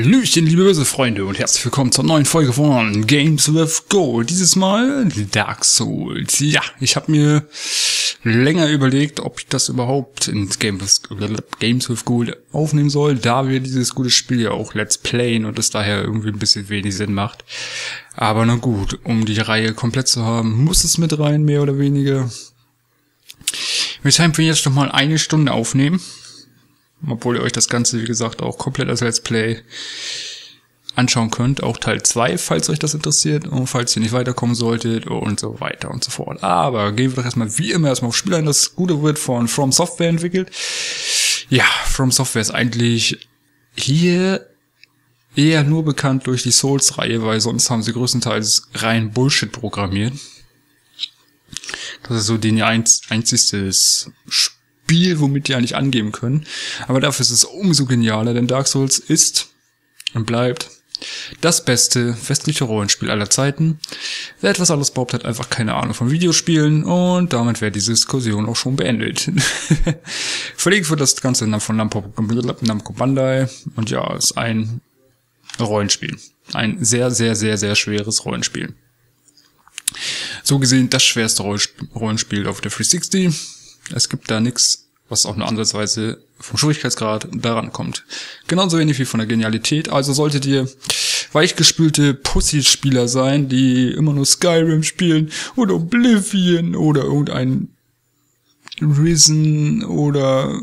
Hallöchen, liebe Böse-Freunde und herzlich willkommen zur neuen Folge von Games With Gold. Dieses Mal Dark Souls. Ja, ich habe mir länger überlegt, ob ich das überhaupt in Games With Gold aufnehmen soll, da wir dieses gute Spiel ja auch Let's Playen und es daher irgendwie ein bisschen wenig Sinn macht. Aber na gut, um die Reihe komplett zu haben, muss es mit rein, mehr oder weniger. Weshalb wir jetzt nochmal eine Stunde aufnehmen. Obwohl ihr euch das Ganze, wie gesagt, auch komplett als Let's Play anschauen könnt. Auch Teil 2, falls euch das interessiert und falls ihr nicht weiterkommen solltet und so weiter und so fort. Aber gehen wir doch erstmal wie immer auf Spiel ein. Das Gute wird von From Software entwickelt. Ja, From Software ist eigentlich hier eher nur bekannt durch die Souls-Reihe, weil sonst haben sie größtenteils rein Bullshit programmiert. Das ist so den einzigste Spiel, womit die eigentlich angeben können. Aber dafür ist es umso genialer, denn Dark Souls ist und bleibt das beste westliche Rollenspiel aller Zeiten. Wer etwas anderes behauptet, hat einfach keine Ahnung von Videospielen und damit wäre diese Diskussion auch schon beendet. Verlegt wird das Ganze von Namco Bandai und ja, ist ein Rollenspiel. Ein sehr, sehr, sehr, sehr schweres Rollenspiel. So gesehen das schwerste Rollenspiel auf der 360. Es gibt da nichts, was auch nur ansatzweise vom Schwierigkeitsgrad daran kommt. Genauso wenig wie von der Genialität. Also solltet ihr weichgespülte Pussy-Spieler sein, die immer nur Skyrim spielen oder Oblivion oder irgendein Risen oder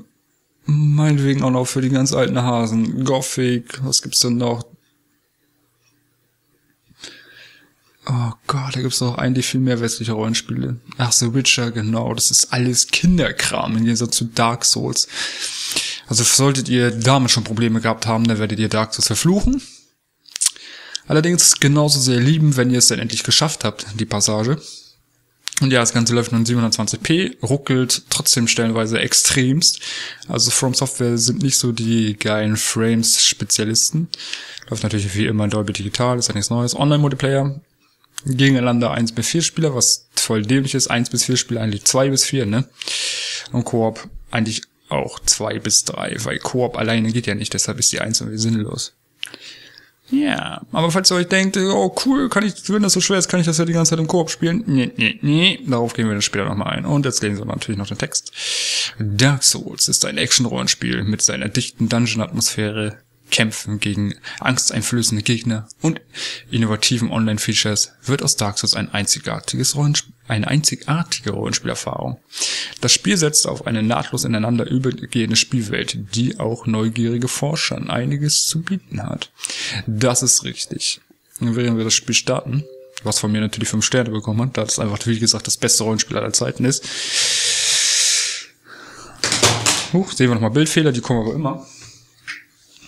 meinetwegen auch noch für die ganz alten Hasen. Gothic, was gibt's denn noch? Oh Gott, da gibt's doch eigentlich viel mehr westliche Rollenspiele. Ach, The Witcher, genau. Das ist alles Kinderkram im Gegensatz zu Dark Souls. Also solltet ihr damit schon Probleme gehabt haben, dann werdet ihr Dark Souls verfluchen. Allerdings genauso sehr lieben, wenn ihr es dann endlich geschafft habt, die Passage. Und ja, das Ganze läuft nur in 720p, ruckelt trotzdem stellenweise extremst. Also From Software sind nicht so die geilen Frames-Spezialisten. Läuft natürlich wie immer in Dolby Digital, ist ja nichts Neues. Online-Multiplayer. Gegeneinander 1-4 Spieler, was voll dämlich ist. 1-4 Spieler eigentlich 2-4, ne? Und Koop eigentlich auch 2-3, weil Koop alleine geht ja nicht, deshalb ist die 1 irgendwie sinnlos. Ja, aber falls ihr euch denkt, oh cool, wenn das so schwer ist, kann ich das ja die ganze Zeit im Koop spielen? Nee, nee, nee, darauf gehen wir dann später nochmal ein. Und jetzt lesen wir natürlich noch den Text. Dark Souls ist ein Action-Rollenspiel mit seiner dichten Dungeon-Atmosphäre, Kämpfen gegen angsteinflößende Gegner und innovativen Online-Features wird aus Dark Souls eine einzigartige Rollenspielerfahrung. Das Spiel setzt auf eine nahtlos ineinander übergehende Spielwelt, die auch neugierige Forschern einiges zu bieten hat. Das ist richtig. Während wir das Spiel starten, was von mir natürlich 5 Sterne bekommen hat, da es einfach, wie gesagt, das beste Rollenspiel aller Zeiten ist. Huch, sehen wir nochmal Bildfehler, die kommen aber immer.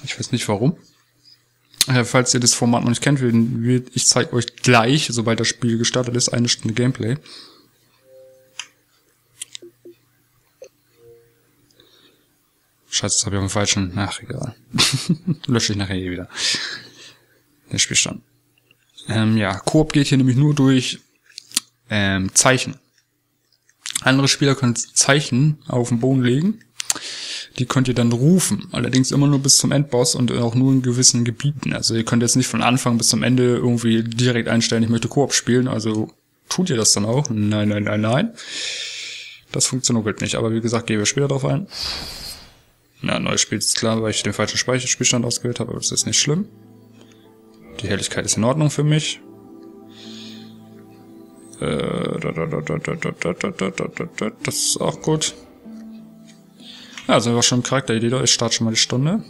Ich weiß nicht warum. Falls ihr das Format noch nicht kennt, ich zeige euch gleich, sobald das Spiel gestartet ist, eine Stunde Gameplay. Scheiße, das habe ich auf dem falschen. Ach, egal. Lösche ich nachher eh wieder. Den Spielstand. Ja, Koop geht hier nämlich nur durch Zeichen. Andere Spieler können Zeichen auf den Boden legen. Die könnt ihr dann rufen, allerdings immer nur bis zum Endboss und auch nur in gewissen Gebieten. Also ihr könnt jetzt nicht von Anfang bis zum Ende irgendwie direkt einstellen, ich möchte Koop spielen, also tut ihr das dann auch? Nein, nein, nein, nein. Das funktioniert nicht, aber wie gesagt, gehen wir später drauf ein. Na, neues Spiel ist klar, weil ich den falschen Speicherspielstand ausgewählt habe, aber das ist nicht schlimm. Die Helligkeit ist in Ordnung für mich. Das ist auch gut. Ja, sind wir schon im Charakteridee da. Ich starte schon mal die Stunde.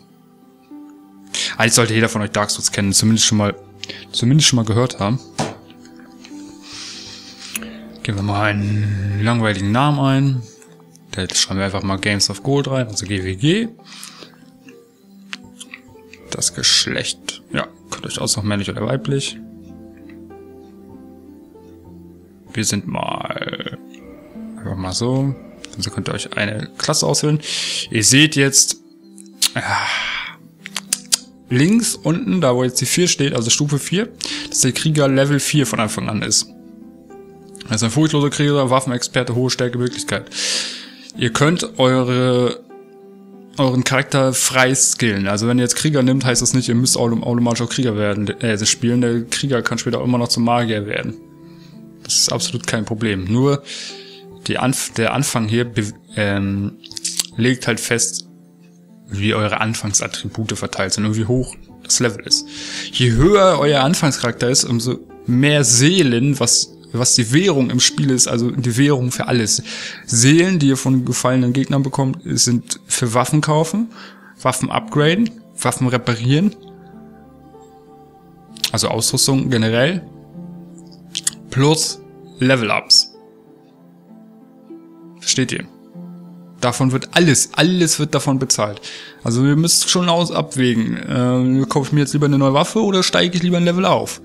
Eigentlich sollte jeder von euch Dark Souls kennen, zumindest schon mal gehört haben. Geben wir mal einen langweiligen Namen ein. Da schreiben wir einfach mal Games of Gold rein, also GWG. Das Geschlecht, ja, könnt euch aus noch männlich oder weiblich. Wir sind mal einfach mal so. Also könnt ihr euch eine Klasse auswählen. Ihr seht jetzt links unten, da wo jetzt die 4 steht, also Stufe 4, dass der Krieger Level 4 von Anfang an ist. Also ein furchtloser Krieger, Waffenexperte, hohe Stärke, Möglichkeit. Ihr könnt eure euren Charakter frei skillen. Also wenn ihr jetzt Krieger nimmt, heißt das nicht, ihr müsst automatisch auch Krieger werden, spielen. Der Krieger kann später auch immer noch zum Magier werden. Das ist absolut kein Problem. Nur der Anfang hier legt halt fest, wie eure Anfangsattribute verteilt sind und wie hoch das Level ist. Je höher euer Anfangscharakter ist, umso mehr Seelen, was die Währung im Spiel ist, also die Währung für alles. Seelen, die ihr von gefallenen Gegnern bekommt, sind für Waffen kaufen, Waffen upgraden, Waffen reparieren, also Ausrüstung generell, plus Level-Ups. Versteht ihr? Davon wird alles wird davon bezahlt. Also ihr müsst schon abwägen, kaufe ich mir jetzt lieber eine neue Waffe oder steige ich lieber ein Level auf?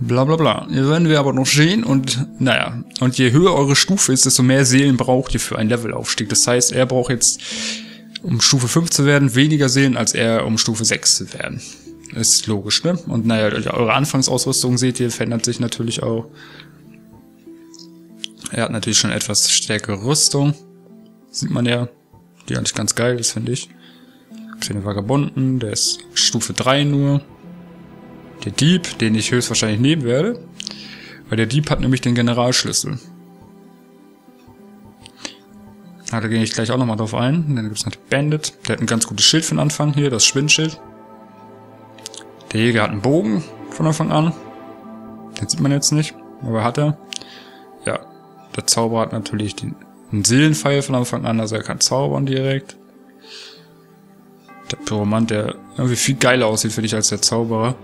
Blablabla. Hier werden wir aber noch sehen und naja. Und je höher eure Stufe ist, desto mehr Seelen braucht ihr für einen Levelaufstieg. Das heißt, er braucht jetzt, um Stufe 5 zu werden, weniger Seelen, als er, um Stufe 6 zu werden. Ist logisch, ne? Und naja, eure Anfangsausrüstung, seht ihr, verändert sich natürlich auch. Er hat natürlich schon etwas stärkere Rüstung. Sieht man ja. Die eigentlich ganz geil ist, finde ich. Kleine Vagabunden, der ist Stufe 3 nur. Der Dieb, den ich höchstwahrscheinlich nehmen werde, weil der Dieb hat nämlich den Generalschlüssel. Na, da gehe ich gleich auch nochmal drauf ein. Dann gibt es noch den Bandit. Der hat ein ganz gutes Schild für den Anfang hier, das Schwindschild. Der Jäger hat einen Bogen von Anfang an. Den sieht man jetzt nicht, aber hat er. Ja, der Zauberer hat natürlich den Seelenpfeil von Anfang an, also er kann zaubern direkt. Der Pyromant, der irgendwie viel geiler aussieht für dich als der Zauberer.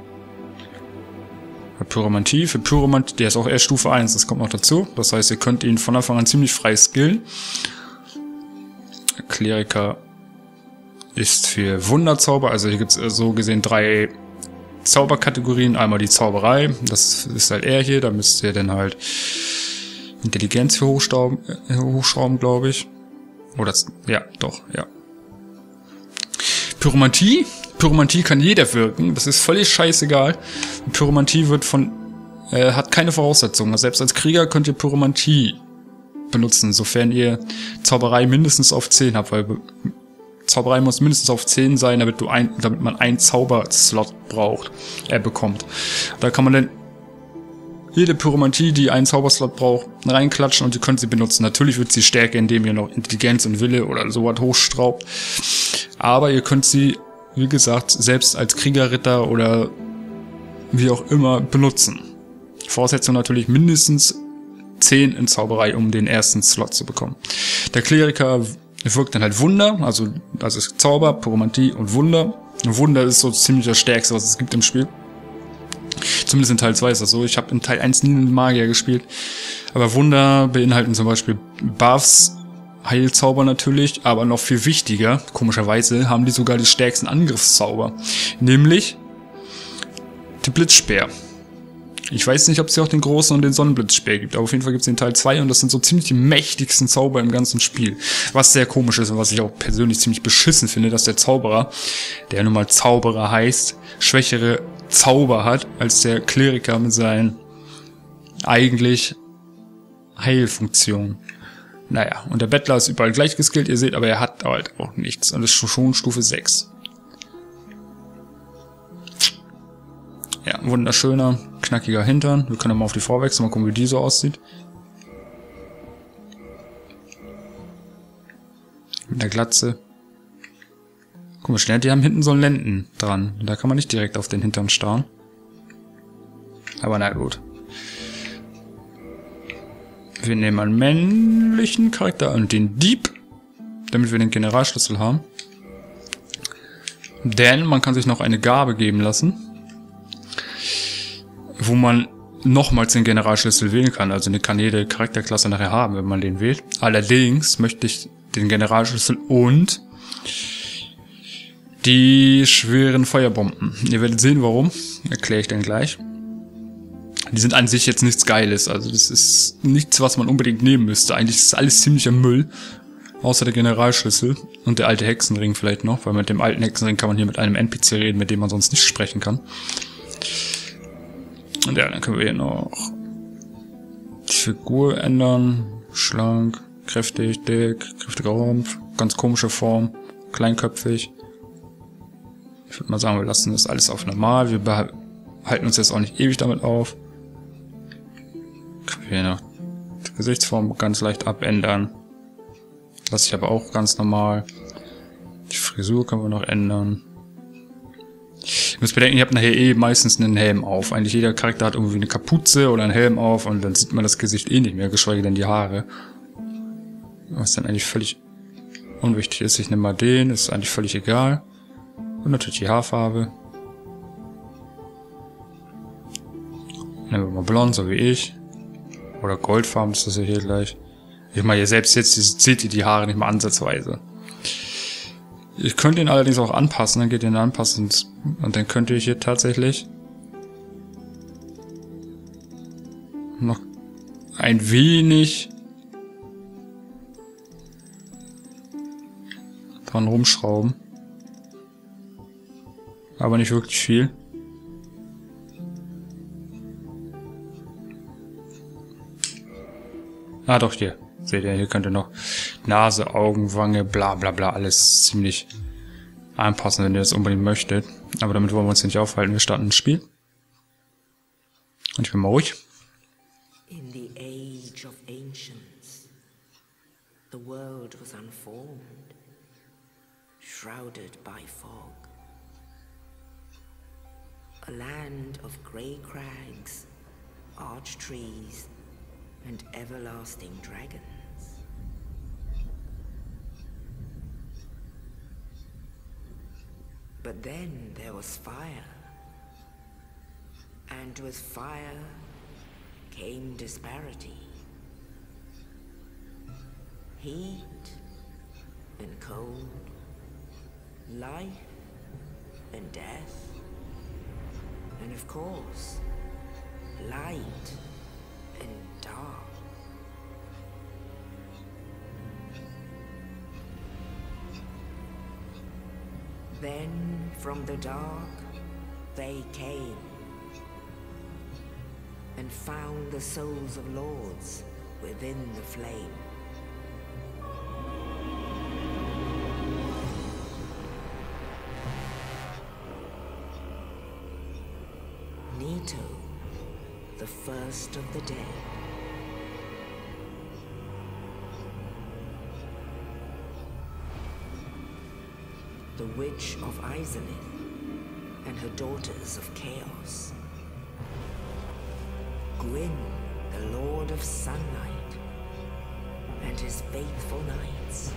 Pyromantie. Für Pyromant, der ist auch erst Stufe 1, das kommt noch dazu. Das heißt, ihr könnt ihn von Anfang an ziemlich frei skillen. Kleriker ist für Wunderzauber, also hier gibt es so gesehen 3 Zauberkategorien. Einmal die Zauberei, das ist halt er hier, da müsst ihr dann halt Intelligenz für hochschrauben, glaube ich. Oder, ja, doch, ja. Pyromantie. Pyromantie kann jeder wirken, das ist völlig scheißegal. Pyromantie wird hat keine Voraussetzungen. Selbst als Krieger könnt ihr Pyromantie benutzen, sofern ihr Zauberei mindestens auf 10 habt, weil Zauberei muss mindestens auf 10 sein, damit man einen Zauberslot bekommt. Da kann man dann jede Pyromantie, die einen Zauberslot braucht, reinklatschen und ihr könnt sie benutzen. Natürlich wird sie stärker, indem ihr noch Intelligenz und Wille oder sowas hochschraubt, aber ihr könnt sie, wie gesagt, selbst als Kriegerritter oder wie auch immer benutzen. Voraussetzung natürlich mindestens 10 in Zauberei, um den ersten Slot zu bekommen. Der Kleriker wirkt dann halt Wunder, also das ist Zauber, Pyromantie und Wunder. Wunder ist so ziemlich das Stärkste, was es gibt im Spiel. Zumindest in Teil 2 ist das so. Ich habe in Teil 1 nie einen Magier gespielt. Aber Wunder beinhalten zum Beispiel Buffs, Heilzauber natürlich, aber noch viel wichtiger, komischerweise, haben die sogar die stärksten Angriffszauber. Nämlich die Blitzspeer. Ich weiß nicht, ob es hier auch den großen und den Sonnenblitzspeer gibt, aber auf jeden Fall gibt es den Teil 2 und das sind so ziemlich die mächtigsten Zauber im ganzen Spiel. Was sehr komisch ist und was ich auch persönlich ziemlich beschissen finde, dass der Zauberer, der nun mal Zauberer heißt, schwächere Zauber hat, als der Kleriker mit seinen eigentlich Heilfunktionen. Naja, und der Bettler ist überall gleich geskillt, ihr seht, aber er hat halt auch nichts. Und das ist schon Stufe 6. Ja, wunderschöner, knackiger Hintern. Wir können mal auf die vorwechseln, mal gucken, wie die so aussieht. Mit der Glatze. Guck mal, schnell, die haben hinten so einen Lenden dran. Da kann man nicht direkt auf den Hintern starren. Aber na gut. Wir nehmen einen männlichen Charakter und den Dieb, damit wir den Generalschlüssel haben. Denn man kann sich noch eine Gabe geben lassen, wo man nochmals den Generalschlüssel wählen kann. Also den kann jede Charakterklasse nachher haben, wenn man den wählt. Allerdings möchte ich den Generalschlüssel und die schweren Feuerbomben. Ihr werdet sehen, warum. Erkläre ich dann gleich. Die sind an sich jetzt nichts Geiles, also das ist nichts, was man unbedingt nehmen müsste. Eigentlich ist alles ziemlicher Müll, außer der Generalschlüssel und der alte Hexenring vielleicht noch, weil mit dem alten Hexenring kann man hier mit einem NPC reden, mit dem man sonst nicht sprechen kann. Und ja, dann können wir hier noch die Figur ändern. Schlank, kräftig, dick, kräftiger Rumpf, ganz komische Form, kleinköpfig. Ich würde mal sagen, wir lassen das alles auf normal. Wir halten uns jetzt auch nicht ewig damit auf. Können wir hier noch die Gesichtsform ganz leicht abändern. Lasse ich aber auch ganz normal. Die Frisur können wir noch ändern. Ich muss bedenken, ich habe nachher eh meistens einen Helm auf. Eigentlich jeder Charakter hat irgendwie eine Kapuze oder einen Helm auf und dann sieht man das Gesicht eh nicht mehr, geschweige denn die Haare. Was dann eigentlich völlig unwichtig ist. Ich nehme mal den, ist eigentlich völlig egal. Und natürlich die Haarfarbe. Nehmen wir mal blond, so wie ich. Oder goldfarben ist das ja hier gleich. Ich meine, ihr selbst jetzt seht ihr die Haare nicht mal ansatzweise. Ich könnte ihn allerdings auch anpassen, dann geht ihr in Anpassen und dann könnt ihr hier tatsächlich noch ein wenig dran rumschrauben. Aber nicht wirklich viel. Ah doch, hier. Seht ihr, hier könnt ihr noch Nase, Augenwange, bla bla bla, alles ziemlich anpassen, wenn ihr das unbedingt möchtet. Aber damit wollen wir uns nicht aufhalten, wir starten ein Spiel. Und ich bin mal ruhig. In the age of ancients, the world was unformed, shrouded by fog. A land of grey crags, arch trees and everlasting dragons. But then there was fire, and with fire came disparity, heat and cold, life and death, and of course, light and dark. Then, from the dark, they came and found the souls of lords within the flame. Nito, the first of the dead. The Witch of Izalith and her Daughters of Chaos. Gwyn, the Lord of Sunlight, and his faithful knights.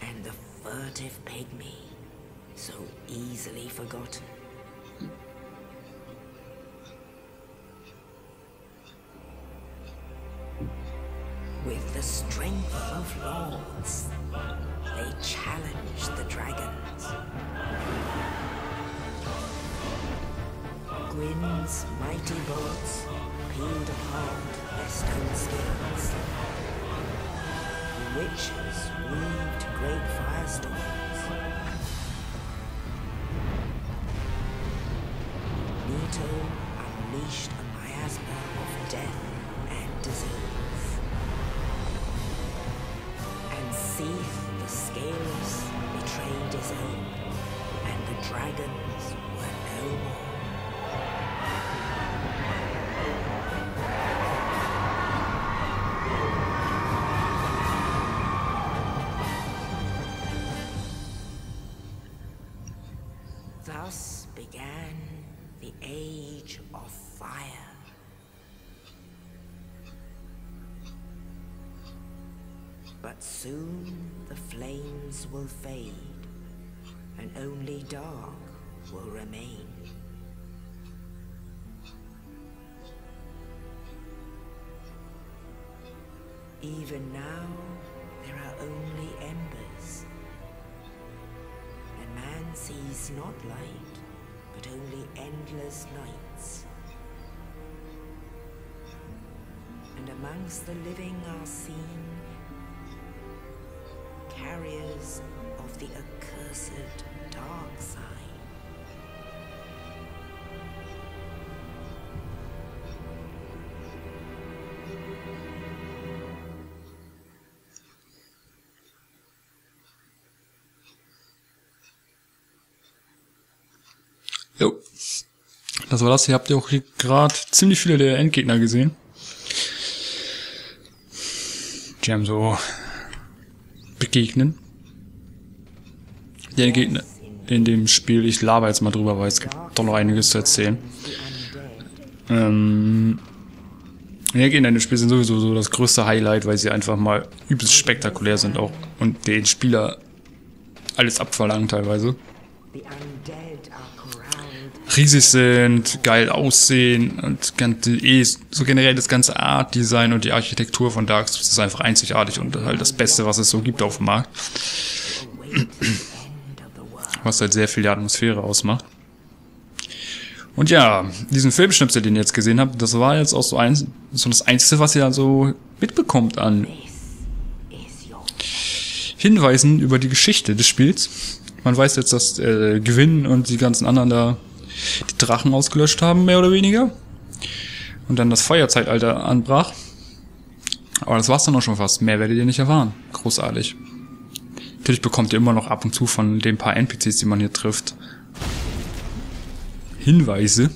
And the furtive pygmy, so easily forgotten. With the strength of lords, they challenged the dragons. Gwyn's mighty bolts peeled apart their stone skins. The witches weaved great firestorms. Nito unleashed a miasma of death and disease. Seath, the Scales, betrayed his own, and the dragons were no more. Thus began the Age of Fire. But soon the flames will fade, and only dark will remain. Even now, there are only embers, and man sees not light, but only endless nights. And amongst the living are seen carriers of the accursed dark side. Jo. Das war das. Hier habt ihr auch hier gerade ziemlich viele der Endgegner gesehen. Die haben so begegnen. Der Gegner in dem Spiel, ich laber jetzt mal drüber, weil es gibt doch noch einiges zu erzählen. Die Gegner in dem Spiel sind sowieso so das größte Highlight, weil sie einfach mal übelst spektakulär sind auch und den Spieler alles abverlangen teilweise. Riesig sind, geil aussehen und so generell das ganze Art-Design und die Architektur von Dark Souls ist einfach einzigartig und halt das Beste, was es so gibt auf dem Markt. Was halt sehr viel die Atmosphäre ausmacht. Und ja, diesen Filmschnipsel, den ihr jetzt gesehen habt, das war jetzt auch so das Einzige, was ihr dann so mitbekommt an Hinweisen über die Geschichte des Spiels. Man weiß jetzt, dass Gwyn und die ganzen anderen da die Drachen ausgelöscht haben, mehr oder weniger. Und dann das Feuerzeitalter anbrach. Aber das war's dann auch schon fast. Mehr werdet ihr nicht erfahren. Großartig. Natürlich bekommt ihr immer noch ab und zu von den paar NPCs, die man hier trifft, Hinweise,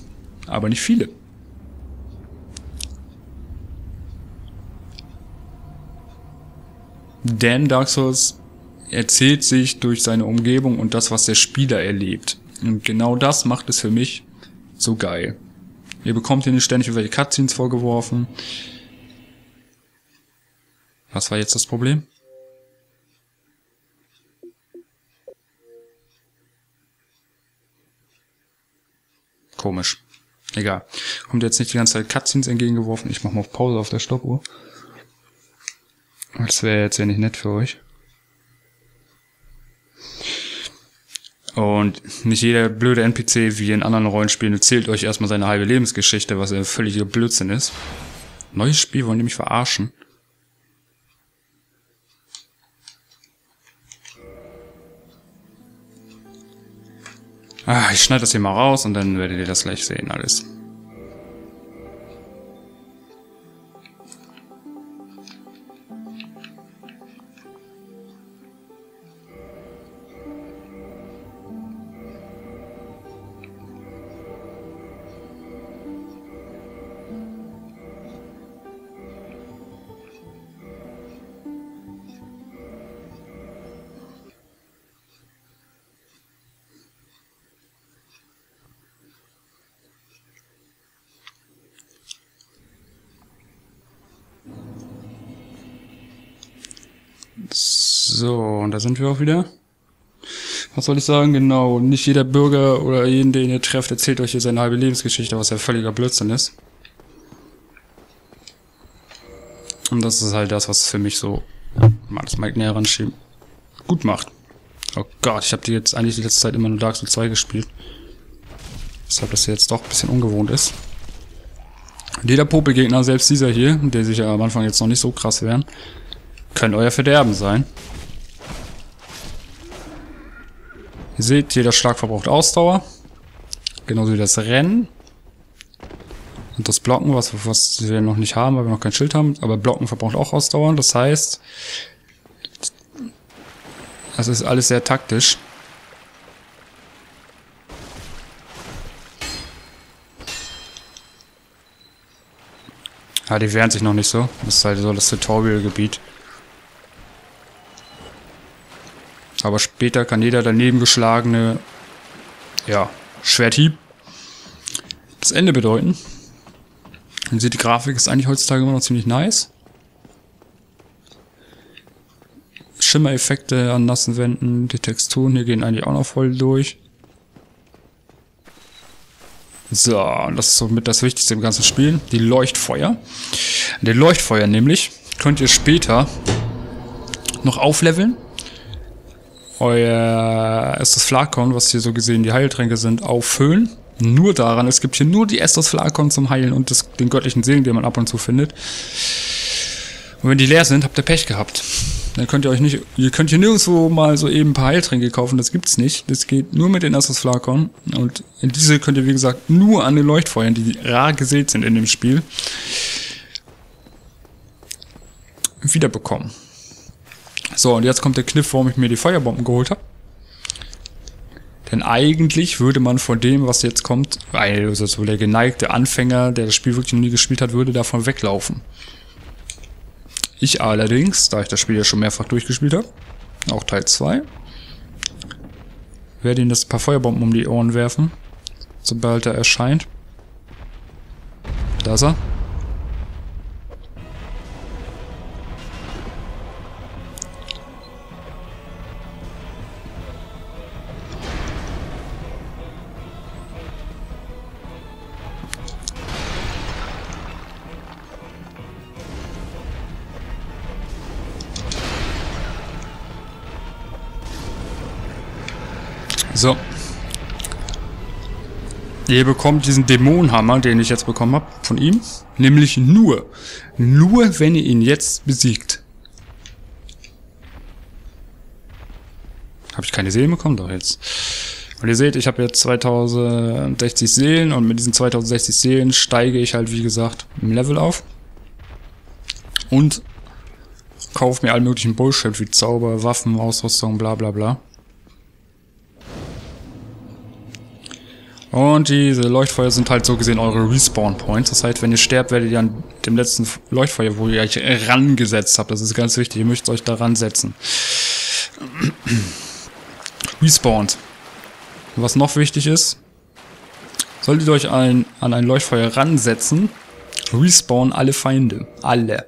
aber nicht viele. Denn Dark Souls erzählt sich durch seine Umgebung und das, was der Spieler erlebt. Und genau das macht es für mich so geil. Ihr bekommt hier nicht ständig irgendwelche Cutscenes vorgeworfen. Was war jetzt das Problem? Komisch. Egal. Kommt jetzt nicht die ganze Zeit Cutscenes entgegengeworfen. Ich mach mal auf Pause auf der Stoppuhr. Das wäre jetzt ja nicht nett für euch. Und nicht jeder blöde NPC wie in anderen Rollenspielen erzählt euch erstmal seine halbe Lebensgeschichte, was ja völliger Blödsinn ist. Neues Spiel, wollen die mich verarschen? Ah, ich schneide das hier mal raus und dann werdet ihr das gleich sehen alles. So, und da sind wir auch wieder. Was soll ich sagen? Genau, nicht jeder Bürger oder jeden, den ihr trefft, erzählt euch hier seine halbe Lebensgeschichte, was ja völliger Blödsinn ist. Und das ist halt das, was für mich so, mal das Mike näher ranschieben, gut macht. Oh Gott, ich habe die jetzt eigentlich die letzte Zeit immer nur Dark Souls 2 gespielt. Deshalb, dass sie jetzt doch ein bisschen ungewohnt ist. Und jeder Popelgegner, selbst dieser hier, der sich ja am Anfang jetzt noch nicht so krass wären, können euer Verderben sein. Ihr seht, jeder Schlag verbraucht Ausdauer. Genauso wie das Rennen. Und das Blocken, was wir noch nicht haben, weil wir noch kein Schild haben. Aber Blocken verbraucht auch Ausdauer. Das heißt, das ist alles sehr taktisch. Ah, die wehren sich noch nicht so. Das ist halt so das Tutorial-Gebiet. Aber später kann jeder daneben geschlagene, ja, Schwerthieb das Ende bedeuten. Man sieht, die Grafik ist eigentlich heutzutage immer noch ziemlich nice. Schimmereffekte an nassen Wänden, die Texturen hier gehen eigentlich auch noch voll durch. So, und das ist somit das Wichtigste im ganzen Spiel, die Leuchtfeuer. Die Leuchtfeuer nämlich könnt ihr später noch aufleveln. Euer Estus Flakon, was hier so gesehen die Heiltränke sind, auffüllen. Nur daran, es gibt hier nur die Estus Flakon zum Heilen und den göttlichen Segen, den man ab und zu findet. Und wenn die leer sind, habt ihr Pech gehabt. Dann könnt ihr euch nicht, ihr könnt hier nirgendwo mal so eben ein paar Heiltränke kaufen, das gibt's nicht. Das geht nur mit den Estus Flakon und in diese könnt ihr, wie gesagt, nur an den Leuchtfeuern, die rar gesät sind in dem Spiel, wiederbekommen. So, und jetzt kommt der Kniff, warum ich mir die Feuerbomben geholt habe. Denn eigentlich würde man von dem, was jetzt kommt, also der geneigte Anfänger, der das Spiel wirklich noch nie gespielt hat, würde davon weglaufen. Ich allerdings, da ich das Spiel ja schon mehrfach durchgespielt habe, auch Teil 2, werde ihm das ein paar Feuerbomben um die Ohren werfen, sobald er erscheint. Da ist er. So. Ihr bekommt diesen Dämonenhammer, den ich jetzt bekommen habe, von ihm. Nämlich nur wenn ihr ihn jetzt besiegt. Habe ich keine Seelen bekommen? Doch jetzt. Und ihr seht, ich habe jetzt 2060 Seelen und mit diesen 2060 Seelen steige ich halt, wie gesagt, im Level auf. Und kaufe mir allen möglichen Bullshit wie Zauber, Waffen, Ausrüstung, bla bla bla. Und diese Leuchtfeuer sind halt so gesehen eure Respawn-Points. Das heißt, wenn ihr sterbt, werdet ihr an dem letzten Leuchtfeuer, wo ihr euch rangesetzt habt. Das ist ganz wichtig, ihr müsst euch da ransetzen. Respawnt. Was noch wichtig ist, solltet ihr euch an ein Leuchtfeuer ransetzen, respawnen alle Feinde. Alle.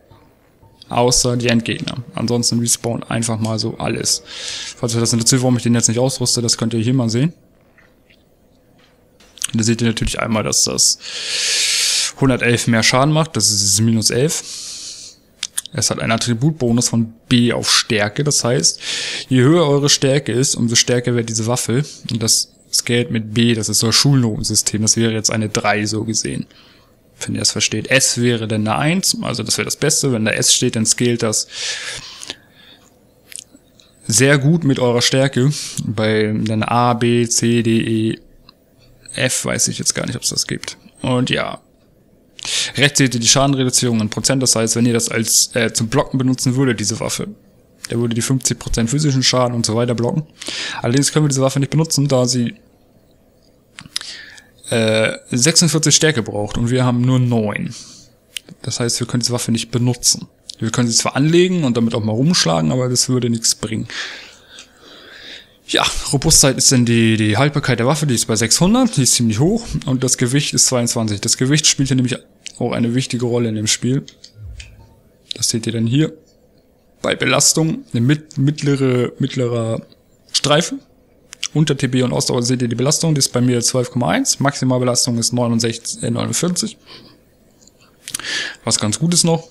Außer die Endgegner. Ansonsten respawnt einfach mal so alles. Falls euch das interessiert, warum ich den jetzt nicht ausrüste, das könnt ihr hier mal sehen. Da seht ihr natürlich einmal, dass das 111 mehr Schaden macht. Das ist dieses minus 11. Es hat einen Attributbonus von B auf Stärke. Das heißt, je höher eure Stärke ist, umso stärker wird diese Waffe. Und das Scale mit B, das ist so ein Schulnotensystem. Das wäre jetzt eine 3 so gesehen. Wenn ihr das versteht. S wäre dann eine 1. Also das wäre das Beste. Wenn da S steht, dann scaled das sehr gut mit eurer Stärke. Bei dann A, B, C, D, E, F weiß ich jetzt gar nicht, ob es das gibt. Und ja. Rechts seht ihr die Schadenreduzierung in Prozent. Das heißt, wenn ihr das als zum Blocken benutzen würdet, diese Waffe, der würde die 50% physischen Schaden und so weiter blocken. Allerdings können wir diese Waffe nicht benutzen, da sie 46 Stärke braucht und wir haben nur 9. Das heißt, wir können diese Waffe nicht benutzen. Wir können sie zwar anlegen und damit auch mal rumschlagen, aber das würde nichts bringen. Ja, Robustheit ist dann die Haltbarkeit der Waffe, die ist bei 600, die ist ziemlich hoch und das Gewicht ist 22. Das Gewicht spielt hier nämlich auch eine wichtige Rolle in dem Spiel. Das seht ihr dann hier. Bei Belastung, eine mittlerer Streifen. Unter TB und Ausdauer seht ihr die Belastung, die ist bei mir 12,1. Maximalbelastung ist 49. Was ganz gut ist noch.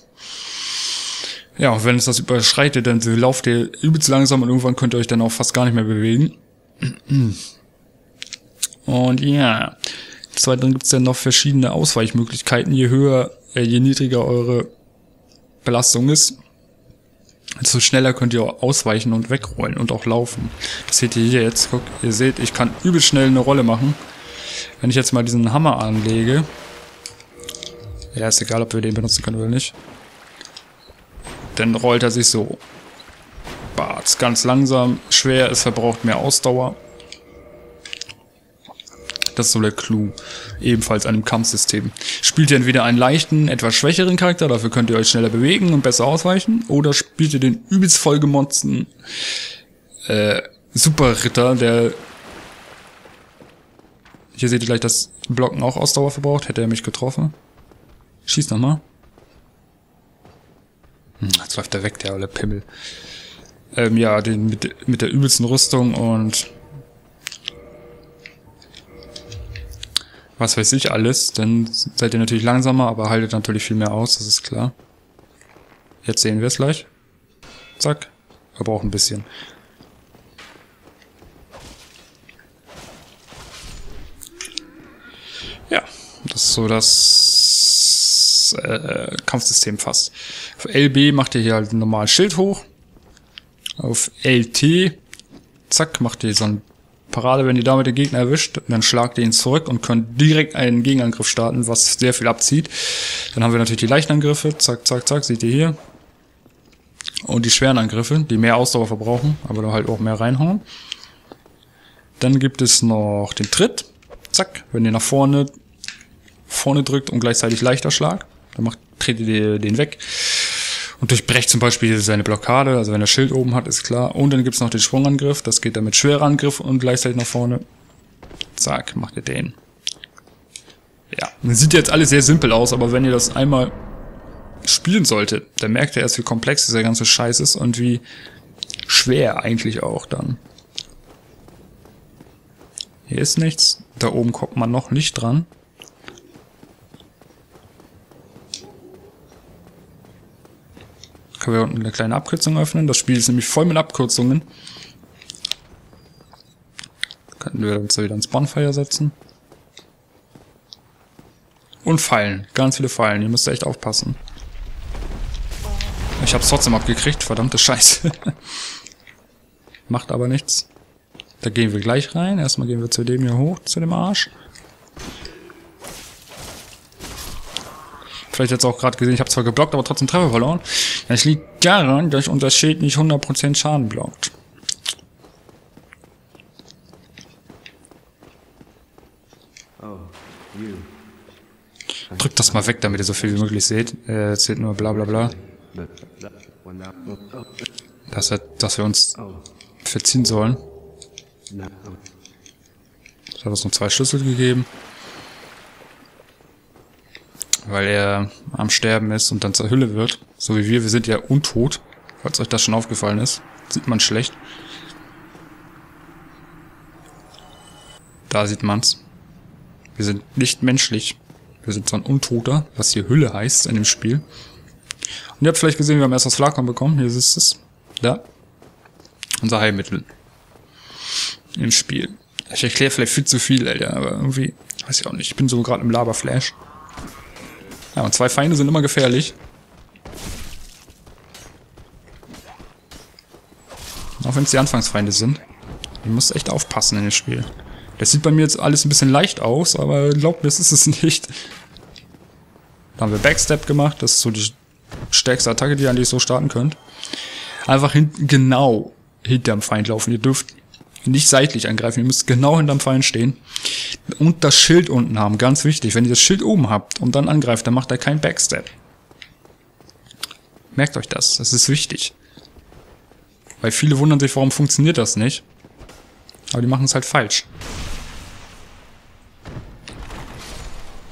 Ja, und wenn es das überschreitet, dann lauft ihr übelst langsam und irgendwann könnt ihr euch dann auch fast gar nicht mehr bewegen. Und ja, des Weiteren gibt es dann noch verschiedene Ausweichmöglichkeiten. Je höher, je niedriger eure Belastung ist, desto schneller könnt ihr ausweichen und wegrollen und auch laufen. Das seht ihr hier jetzt. Guckt, ihr seht, ich kann übelst schnell eine Rolle machen. Wenn ich jetzt mal diesen Hammer anlege, ja, ist egal, ob wir den benutzen können oder nicht. Dann rollt er sich so. Bart's ganz langsam, schwer, es verbraucht mehr Ausdauer. Das ist so der Clou. Ebenfalls an dem Kampfsystem. Spielt ihr entweder einen leichten, etwas schwächeren Charakter, dafür könnt ihr euch schneller bewegen und besser ausweichen, oder spielt ihr den übelst vollgemotzten Superritter, der... Hier seht ihr gleich, dass Blocken auch Ausdauer verbraucht. Hätte er mich getroffen. Schieß nochmal. Jetzt läuft er weg, der olle Pimmel. Ja, den mit der übelsten Rüstung und was weiß ich alles. Dann seid ihr natürlich langsamer, aber haltet natürlich viel mehr aus, das ist klar. Jetzt sehen wir es gleich. Zack. Aber auch ein bisschen. Ja, das ist so das Kampfsystem fast. Auf LB macht ihr hier halt ein normales Schild hoch. Auf LT, zack, macht ihr so eine Parade, wenn ihr damit den Gegner erwischt. Dann schlagt ihr ihn zurück und könnt direkt einen Gegenangriff starten, was sehr viel abzieht. Dann haben wir natürlich die leichten Angriffe, zack, zack, zack, seht ihr hier. Und die schweren Angriffe, die mehr Ausdauer verbrauchen, aber dann halt auch mehr reinhauen. Dann gibt es noch den Tritt. Zack, wenn ihr nach vorne drückt und gleichzeitig leichter Schlag, dann tretet ihr den weg. Und durchbrecht zum Beispiel seine Blockade, also wenn er Schild oben hat, ist klar. Und dann gibt's noch den Schwungangriff, das geht dann mit schwerer Angriff und gleichzeitig nach vorne. Zack, macht ihr den. Ja, das sieht jetzt alles sehr simpel aus, aber wenn ihr das einmal spielen solltet, dann merkt ihr erst, wie komplex dieser ganze Scheiß ist und wie schwer eigentlich auch dann. Hier ist nichts, da oben kommt man noch nicht dran. Können wir unten eine kleine Abkürzung öffnen. Das Spiel ist nämlich voll mit Abkürzungen. Könnten wir uns da wieder ins Bonfire setzen. Und Fallen. Ganz viele Fallen. Ihr müsst echt aufpassen. Ich hab's trotzdem abgekriegt. Verdammte Scheiße. Macht aber nichts. Da gehen wir gleich rein. Erstmal gehen wir zu dem hier hoch, zu dem Arsch. Vielleicht jetzt auch gerade gesehen, ich habe zwar geblockt, aber trotzdem Treffer verloren. Das liegt daran, dass unser Schild nicht 100% Schaden blockt. Drückt das mal weg, damit ihr so viel wie möglich seht. Zählt nur bla bla bla. Dass wir uns verziehen sollen. Das hat uns nur 2 Schlüssel gegeben. Weil er am Sterben ist und dann zur Hülle wird. So wie wir sind ja untot. Falls euch das schon aufgefallen ist. Sieht man schlecht. Da sieht man's. Wir sind nicht menschlich. Wir sind so ein Untoter, was hier Hülle heißt in dem Spiel. Und ihr habt vielleicht gesehen, wir haben erst das Flakon bekommen. Hier ist es. Da. Unser Heilmittel. Im Spiel. Ich erkläre vielleicht viel zu viel, Alter. Aber irgendwie, weiß ich auch nicht. Ich bin so gerade im Laberflash. Ja, und 2 Feinde sind immer gefährlich. Auch wenn es die Anfangsfeinde sind. Ihr müsst echt aufpassen in dem Spiel. Das sieht bei mir jetzt alles ein bisschen leicht aus, aber glaubt mir, das ist es nicht. Da haben wir Backstep gemacht. Das ist so die stärkste Attacke, die ihr eigentlich so starten könnt. Einfach hinten, genau hinterm Feind laufen. Ihr dürft nicht seitlich angreifen. Ihr müsst genau hinterm Feind stehen. Und das Schild unten haben. Ganz wichtig. Wenn ihr das Schild oben habt und dann angreift, dann macht er keinen Backstep. Merkt euch das. Das ist wichtig. Weil viele wundern sich, warum funktioniert das nicht. Aber die machen es halt falsch.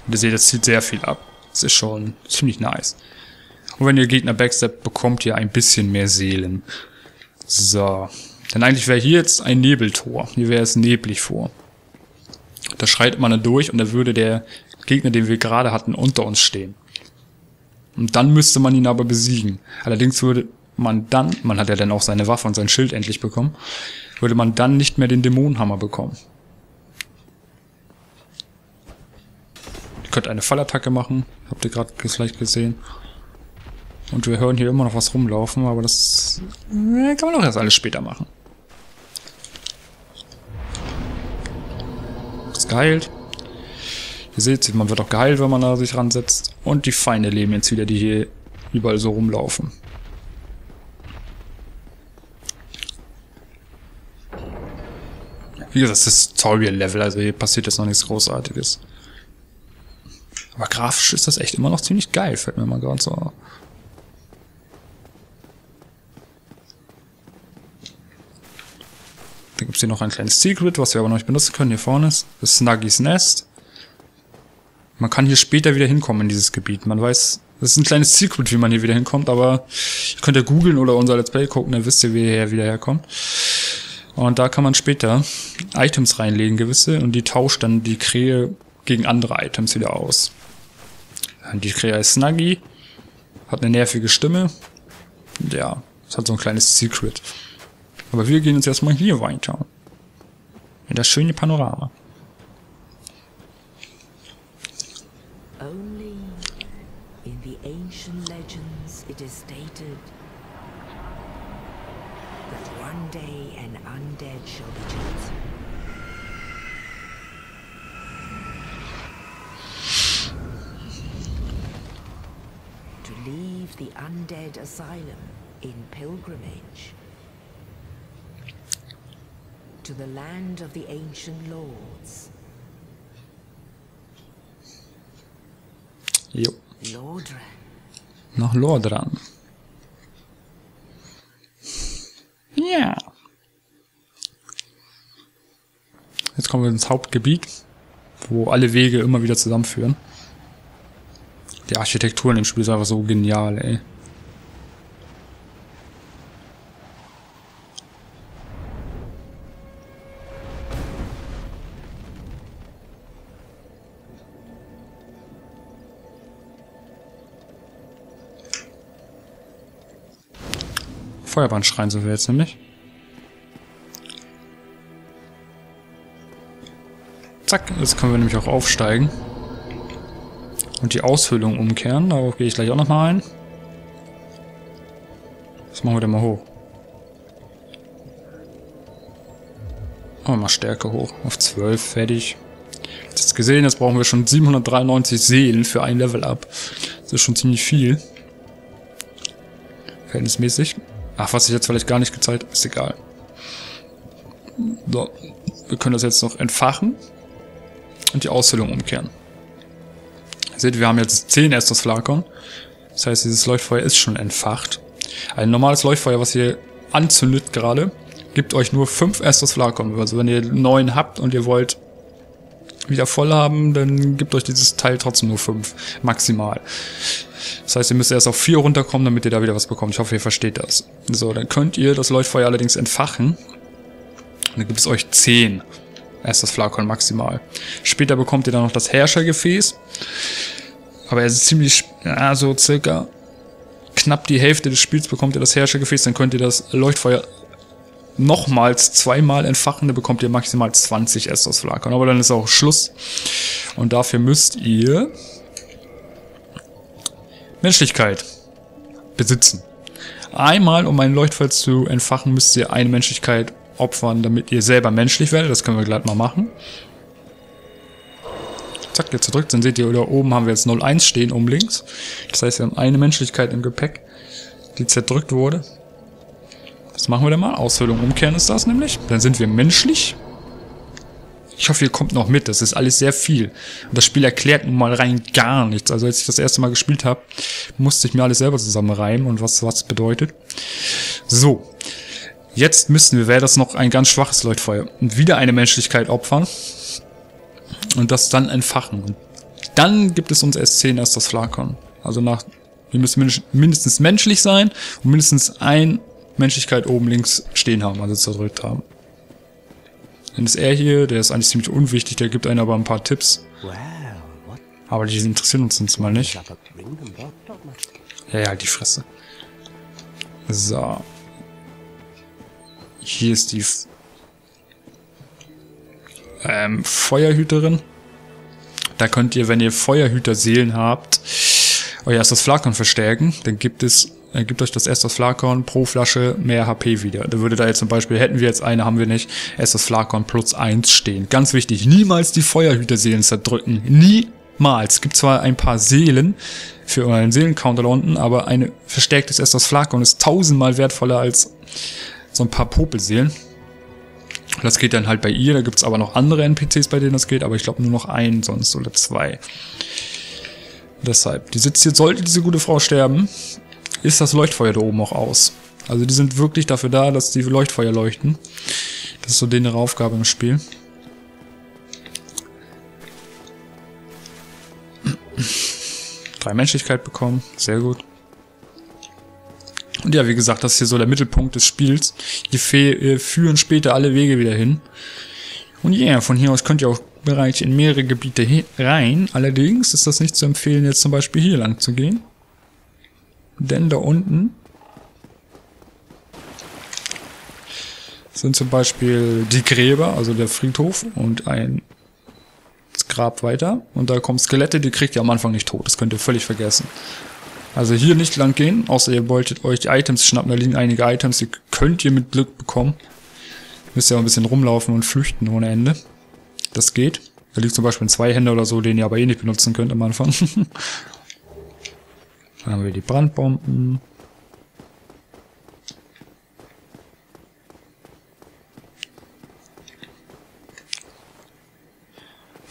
Und ihr seht, das zieht sehr viel ab. Das ist schon ziemlich nice. Und wenn ihr Gegner Backstep, bekommt ihr ein bisschen mehr Seelen. So. Denn eigentlich wäre hier jetzt ein Nebeltor. Hier wäre es neblig vor. Da schreit man dann durch und da würde der Gegner, den wir gerade hatten, unter uns stehen. Und dann müsste man ihn aber besiegen. Allerdings würde man dann, man hat ja dann auch seine Waffe und sein Schild endlich bekommen, würde man dann nicht mehr den Dämonenhammer bekommen. Ihr könnt eine Fallattacke machen, habt ihr gerade gleich gesehen. Und wir hören hier immer noch was rumlaufen, aber das kann man doch erst alles später machen. Ist geheilt. Ihr seht, man wird auch geheilt, wenn man da sich ransetzt. Und die Feinde leben jetzt wieder, die hier überall so rumlaufen. Wie gesagt, das ist Tutorial-Level, also hier passiert jetzt noch nichts Großartiges. Aber grafisch ist das echt immer noch ziemlich geil, fällt mir mal gerade so auf. Da gibt es hier noch ein kleines Secret, was wir aber noch nicht benutzen können. Hier vorne ist das Snuggys Nest. Man kann hier später wieder hinkommen in dieses Gebiet. Man weiß, das ist ein kleines Secret, wie man hier wieder hinkommt, aber ihr könnt ja googeln oder unser Let's Play gucken, dann wisst ihr, wie ihr hier wieder herkommt. Und da kann man später Items reinlegen, gewisse, und die tauscht dann die Krähe gegen andere Items wieder aus. Die Krähe ist Snuggy, hat eine nervige Stimme. Ja, das hat so ein kleines Secret. Aber wir gehen uns erstmal hier weiter. In das schöne Panorama. Only in the ancient legends it is stated that one day an undead shall be chosen. To leave the undead asylum in pilgrimage. to the land of the ancient lords. Jo. Lordran. Nach Lordran. Ja. Jetzt kommen wir ins Hauptgebiet, wo alle Wege immer wieder zusammenführen. Die Architektur in dem Spiel ist einfach so genial, ey. Feuerbahnschrein sind wir jetzt nämlich. Zack, jetzt können wir nämlich auch aufsteigen. Und die Aushöhlung umkehren, darauf gehe ich gleich auch nochmal ein. Das machen wir dann mal hoch. Machen wir mal Stärke hoch, auf 12, fertig. Habt ihr es gesehen, jetzt brauchen wir schon 793 Seelen für ein Level-Up. Das ist schon ziemlich viel. Verhältnismäßig. Ach, was ich jetzt vielleicht gar nicht gezeigt habe, ist egal. So, wir können das jetzt noch entfachen und die Aushöhlung umkehren. Seht, wir haben jetzt 10 erst das Flakon. Das heißt, dieses Leuchtfeuer ist schon entfacht. Ein normales Leuchtfeuer, was ihr anzündet gerade, gibt euch nur 5 erst das Flakon. Also wenn ihr 9 habt und ihr wollt wieder voll haben, dann gibt euch dieses Teil trotzdem nur 5 maximal. Das heißt, ihr müsst erst auf 4 runterkommen, damit ihr da wieder was bekommt. Ich hoffe, ihr versteht das. So, dann könnt ihr das Leuchtfeuer allerdings entfachen. Und dann gibt es euch 10. Erst das Flakon maximal. Später bekommt ihr dann noch das Herrschergefäß. Aber er ist ziemlich, also circa knapp die Hälfte des Spiels bekommt ihr das Herrschergefäß. Dann könnt ihr das Leuchtfeuer nochmals 2-mal entfachen. Dann bekommt ihr maximal 20 erst das Flakon. Aber dann ist auch Schluss. Und dafür müsst ihr Menschlichkeit besitzen. Einmal, um ein Leuchtfeuer zu entfachen, müsst ihr eine Menschlichkeit opfern, damit ihr selber menschlich werdet. Das können wir gleich mal machen. Zack, jetzt gedrückt. Dann seht ihr, da oben haben wir jetzt 01 stehen, oben links. Das heißt, wir haben eine Menschlichkeit im Gepäck, die zerdrückt wurde. Das machen wir dann mal. Aushöhlung umkehren ist das nämlich. Dann sind wir menschlich. Ich hoffe, ihr kommt noch mit. Das ist alles sehr viel. Und das Spiel erklärt nun mal rein gar nichts. Also als ich das erste Mal gespielt habe, musste ich mir alles selber zusammenreimen und was bedeutet. So. Jetzt müssen wir, wäre das noch ein ganz schwaches Leuchtfeuer, wieder eine Menschlichkeit opfern und das dann entfachen. Und dann gibt es uns erst 10 erst das Flakon. Also wir müssen mindestens menschlich sein und mindestens eine Menschlichkeit oben links stehen haben, also zerdrückt haben. Dann ist er hier, der ist eigentlich ziemlich unwichtig, der gibt einem aber ein paar Tipps. Aber die interessieren uns jetzt mal nicht. Ja, halt die Fresse. So. Hier ist die Feuerhüterin. Da könnt ihr, wenn ihr Feuerhüterseelen habt, euer erstes Flakon verstärken. Dann gibt euch das erstes Flakon pro Flasche mehr HP wieder. Da würde da jetzt zum Beispiel, hätten wir jetzt eine, haben wir nicht, erstes Flakon +1 stehen. Ganz wichtig, niemals die Feuerhüterseelen zerdrücken. Niemals. Es gibt zwar ein paar Seelen für euren Seelencounter da unten, aber ein verstärktes erstes Flakon ist 1000-mal wertvoller als so ein paar Popelseelen. Das geht dann halt bei ihr. Da gibt es aber noch andere NPCs, bei denen das geht. Aber ich glaube nur noch einen sonst oder 2. Deshalb, die sitzt jetzt, sollte diese gute Frau sterben, ist das Leuchtfeuer da oben auch aus. Also die sind wirklich dafür da, dass die Leuchtfeuer leuchten. Das ist so deren Aufgabe im Spiel. Drei Menschlichkeit bekommen. Sehr gut. Und ja, wie gesagt, das ist hier so der Mittelpunkt des Spiels. Die führen später alle Wege wieder hin. Und ja, von hier aus könnt ihr auch bereits in mehrere Gebiete rein. Allerdings ist das nicht zu empfehlen, jetzt zum Beispiel hier lang zu gehen. Denn da unten sind zum Beispiel die Gräber, also der Friedhof und ein Grab weiter. Und da kommen Skelette, die kriegt ihr am Anfang nicht tot. Das könnt ihr völlig vergessen. Also hier nicht lang gehen, außer ihr wolltet euch die Items schnappen. Da liegen einige Items, die könnt ihr mit Glück bekommen. Müsst ihr aber ein bisschen rumlaufen und flüchten ohne Ende. Das geht. Da liegt zum Beispiel ein Zweihänder oder so, den ihr aber eh nicht benutzen könnt am Anfang. Dann haben wir die Brandbomben.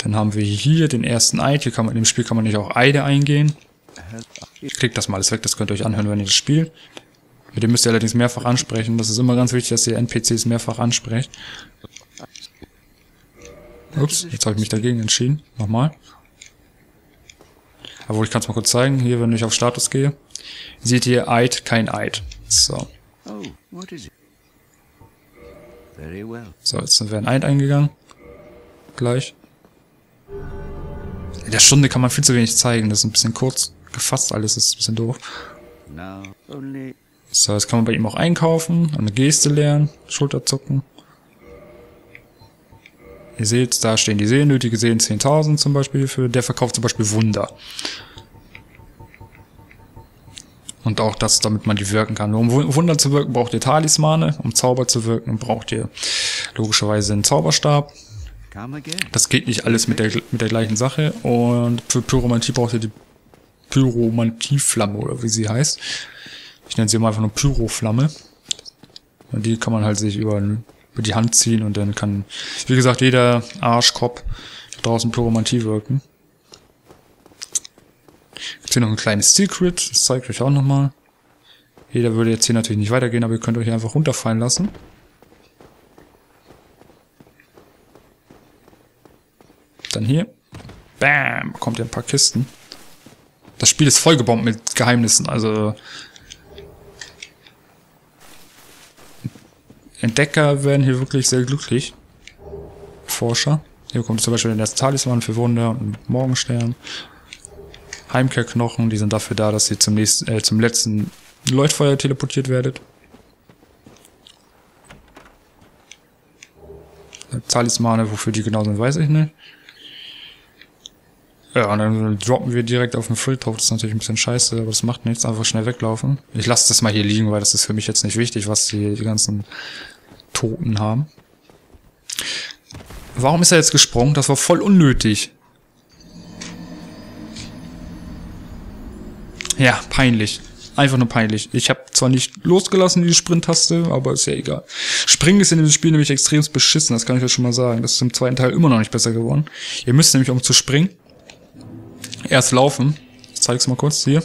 Dann haben wir hier den ersten Eid. Hier kann man, in dem Spiel kann man nicht auch Eide eingehen. Klickt das mal alles weg, das könnt ihr euch anhören, wenn ihr das spielt. Mit dem müsst ihr allerdings mehrfach ansprechen. Das ist immer ganz wichtig, dass ihr NPCs mehrfach ansprecht. Ups, jetzt habe ich mich dagegen entschieden. Nochmal. Aber ich kann es mal kurz zeigen. Hier, wenn ich auf Status gehe, seht ihr Eid, kein Eid. So. So, jetzt sind wir in Eid eingegangen. Gleich. In der Stunde kann man viel zu wenig zeigen. Das ist ein bisschen kurz gefasst alles. Das ist ein bisschen doof. So, jetzt kann man bei ihm auch einkaufen, eine Geste lernen, Schulterzucken. Ihr seht, da stehen die Seelen, nötige Seelen 10.000 zum Beispiel für. Der verkauft zum Beispiel Wunder. Und auch das, damit man die wirken kann. Um Wunder zu wirken, braucht ihr Talismane. Um Zauber zu wirken, braucht ihr logischerweise einen Zauberstab. Das geht nicht alles mit der gleichen Sache. Und für Pyromantie braucht ihr die Pyromantieflamme, oder wie sie heißt. Ich nenne sie mal einfach nur Pyroflamme. Und die kann man halt sich über die Hand ziehen und dann kann, wie gesagt, jeder Arschkopf draußen Pyromantie wirken. Gibt hier noch ein kleines Secret, das zeige ich euch auch nochmal. Jeder würde jetzt hier natürlich nicht weitergehen, aber ihr könnt euch einfach runterfallen lassen. Dann hier, bam, kommt ihr ein paar Kisten. Das Spiel ist vollgebombt mit Geheimnissen, also Entdecker werden hier wirklich sehr glücklich. Forscher. Hier kommt zum Beispiel der Talisman für Wunder und Morgenstern. Heimkehrknochen, die sind dafür da, dass ihr zum letzten Leuchtfeuer teleportiert werdet. Talismane, wofür die genau sind, weiß ich nicht. Ja, und dann droppen wir direkt auf den Friedhof. Das ist natürlich ein bisschen scheiße, aber das macht nichts. Einfach schnell weglaufen. Ich lasse das mal hier liegen, weil das ist für mich jetzt nicht wichtig, was die ganzen Toten haben. Warum ist er jetzt gesprungen? Das war voll unnötig. Ja, peinlich. Einfach nur peinlich. Ich habe zwar nicht losgelassen, die Sprint-Taste, aber ist ja egal. Springen ist in diesem Spiel nämlich extremst beschissen, das kann ich euch schon mal sagen. Das ist im zweiten Teil immer noch nicht besser geworden. Ihr müsst nämlich, um zu springen, erst laufen. Ich zeig's mal kurz hier.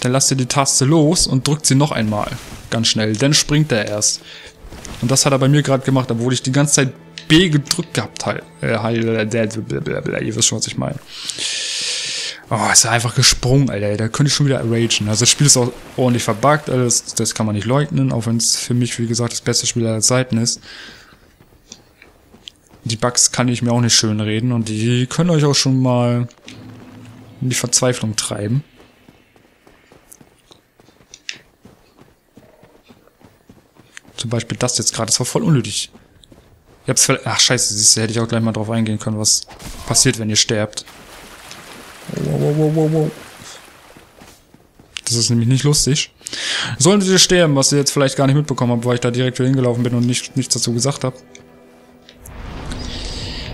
Dann lasst ihr die Taste los und drückt sie noch einmal. Ganz schnell. Dann springt er erst. Und das hat er bei mir gerade gemacht, obwohl ich die ganze Zeit B gedrückt gehabt habe. Ihr wisst schon, was ich meine. Oh, ist er einfach gesprungen, Alter. Da könnte ich schon wieder ragen. Also das Spiel ist auch ordentlich verbuggt. Also das kann man nicht leugnen, auch wenn es für mich, wie gesagt, das beste Spiel aller Zeiten ist. Die Bugs kann ich mir auch nicht schön reden und die können euch auch schon mal in die Verzweiflung treiben. Zum Beispiel das jetzt gerade, das war voll unnötig. Ihr habt's vielleicht. Ach scheiße, siehst du, hätte ich auch gleich mal drauf eingehen können, was passiert, wenn ihr sterbt. Wow. Das ist nämlich nicht lustig. Solltet ihr sterben, was ihr jetzt vielleicht gar nicht mitbekommen habt, weil ich da direkt wieder hingelaufen bin und nichts dazu gesagt habe.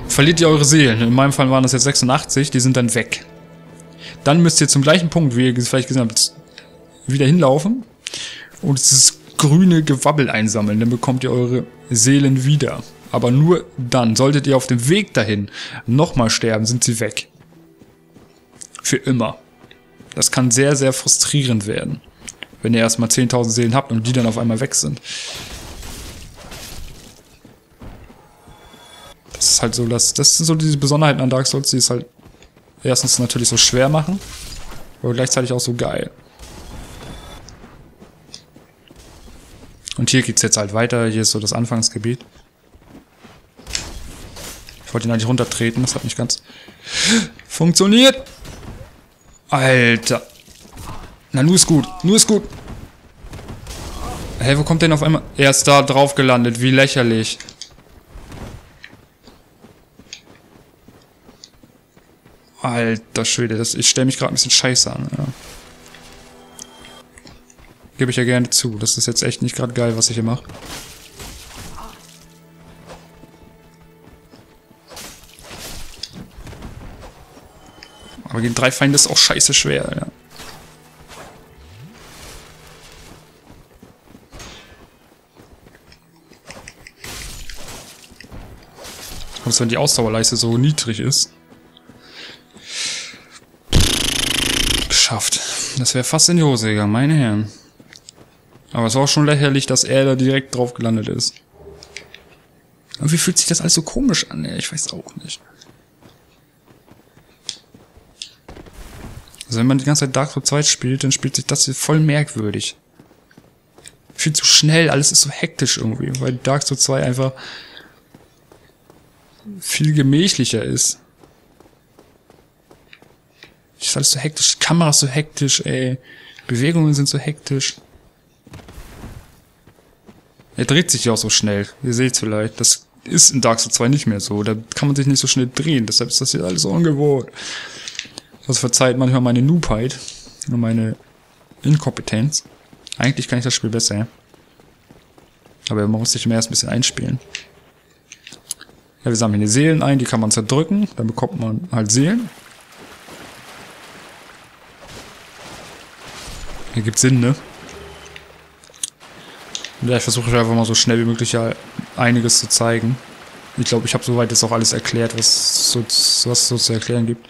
Verliert ihr eure Seelen, in meinem Fall waren das jetzt 86, die sind dann weg. Dann müsst ihr zum gleichen Punkt, wie ihr vielleicht gesehen habt, wieder hinlaufen und dieses grüne Gewabbel einsammeln, dann bekommt ihr eure Seelen wieder. Aber nur dann, solltet ihr auf dem Weg dahin nochmal sterben, sind sie weg. Für immer. Das kann sehr, sehr frustrierend werden, wenn ihr erstmal 10.000 Seelen habt und die dann auf einmal weg sind. Das ist halt so, das sind so diese Besonderheiten an Dark Souls, die es halt erstens natürlich so schwer machen, aber gleichzeitig auch so geil. Und hier geht's jetzt halt weiter, hier ist so das Anfangsgebiet. Ich wollte ihn eigentlich runtertreten, das hat nicht ganz funktioniert. Alter. Na, nur ist gut. Hey, wo kommt der denn auf einmal? Er ist da drauf gelandet, wie lächerlich. Alter Schwede, ich stelle mich gerade ein bisschen scheiße an. Ja. Gebe ich ja gerne zu. Das ist jetzt echt nicht gerade geil, was ich hier mache. Aber gegen drei Feinde ist auch scheiße schwer, Alter. besonders wenn die Ausdauerleiste so niedrig ist. Geschafft. Das wäre fast in die Hose gegangen, meine Herren. Aber es war auch schon lächerlich, dass er da direkt drauf gelandet ist. Und wie fühlt sich das alles so komisch an? Ich weiß auch nicht. Also wenn man die ganze Zeit Dark Souls 2 spielt, dann spielt sich das hier voll merkwürdig. Viel zu schnell, alles ist so hektisch irgendwie, weil Dark Souls 2 einfach viel gemächlicher ist. Ist alles so hektisch, die Kamera ist so hektisch, ey. Bewegungen sind so hektisch. Er dreht sich ja auch so schnell, ihr seht es vielleicht. Das ist in Dark Souls 2 nicht mehr so, da kann man sich nicht so schnell drehen, deshalb ist das hier alles so ungewohnt. Das verzeiht manchmal meine Noobheit und meine Inkompetenz. Eigentlich kann ich das Spiel besser, aber man muss sich immer erst ein bisschen einspielen. Ja, wir sammeln die Seelen ein, die kann man zerdrücken, dann bekommt man halt Seelen. Hier gibt's Sinn, ne? Ja, ich versuche einfach mal so schnell wie möglich einiges zu zeigen. Ich glaube, ich habe soweit jetzt auch alles erklärt, was so zu erklären gibt.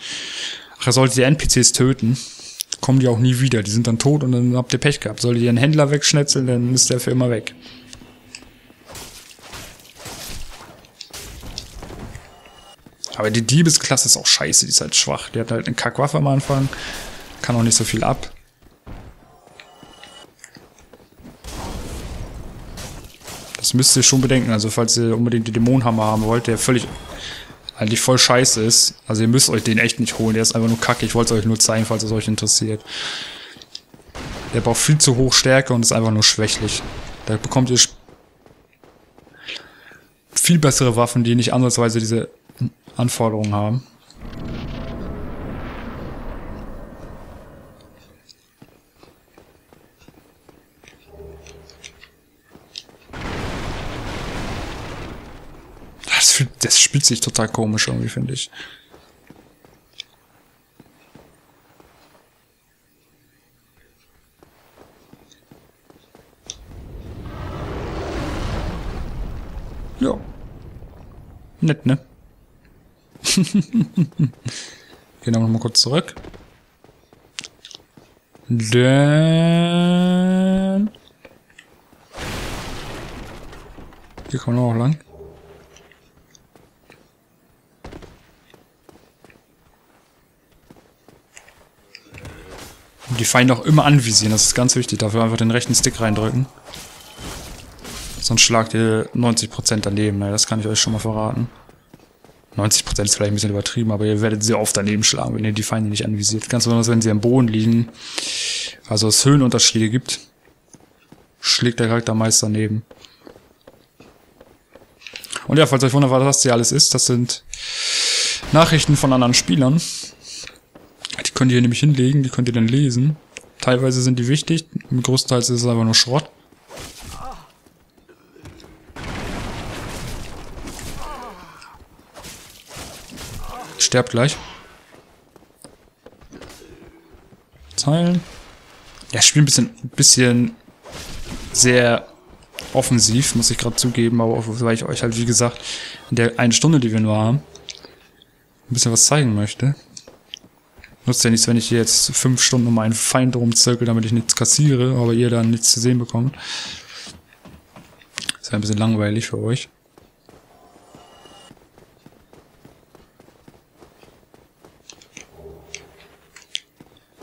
Ach, er sollte die NPCs töten. Kommen die auch nie wieder. Die sind dann tot und dann habt ihr Pech gehabt. Solltet ihr einen Händler wegschnetzeln, dann ist der für immer weg. Aber die Diebesklasse ist auch scheiße. Die ist halt schwach. Die hat halt eine Kackwaffe am Anfang. Kann auch nicht so viel ab. Das müsst ihr schon bedenken. Also falls ihr unbedingt den Dämonenhammer haben wollt, der völlig... eigentlich voll scheiße ist. Also ihr müsst euch den echt nicht holen. Der ist einfach nur kacke. Ich wollte es euch nur zeigen, falls es euch interessiert. Der braucht viel zu hohe Stärke und ist einfach nur schwächlich. Da bekommt ihr viel bessere Waffen, die nicht ansatzweise diese Anforderungen haben. Das spielt sich total komisch irgendwie, finde ich. Ja. Nett, ne? Gehen wir nochmal kurz zurück. Dann... hier kommen wir auch lang. Die Feinde auch immer anvisieren, das ist ganz wichtig. Dafür einfach den rechten Stick reindrücken. Sonst schlagt ihr 90% daneben, ne? Das kann ich euch schon mal verraten. 90% ist vielleicht ein bisschen übertrieben, aber ihr werdet sehr oft daneben schlagen, wenn ihr die Feinde nicht anvisiert. Ganz besonders, wenn sie am Boden liegen. Also es Höhenunterschiede gibt, schlägt der Charakter meist daneben. Und ja, falls euch wundert, was das hier alles ist, das sind Nachrichten von anderen Spielern. Die könnt ihr hier nämlich hinlegen, die könnt ihr dann lesen. Teilweise sind die wichtig, größtenteils ist es einfach nur Schrott. Ich sterb gleich. Teilen. Ja, ich spiele ein bisschen sehr offensiv, muss ich gerade zugeben, aber auch, weil ich euch halt, wie gesagt, in der einen Stunde, die wir nur haben, ein bisschen was zeigen möchte. Nutzt ja nichts, wenn ich hier jetzt 5 Stunden um einen Feind rumzirkel, damit ich nichts kassiere, aber ihr dann nichts zu sehen bekommt. Das wäre ein bisschen langweilig für euch.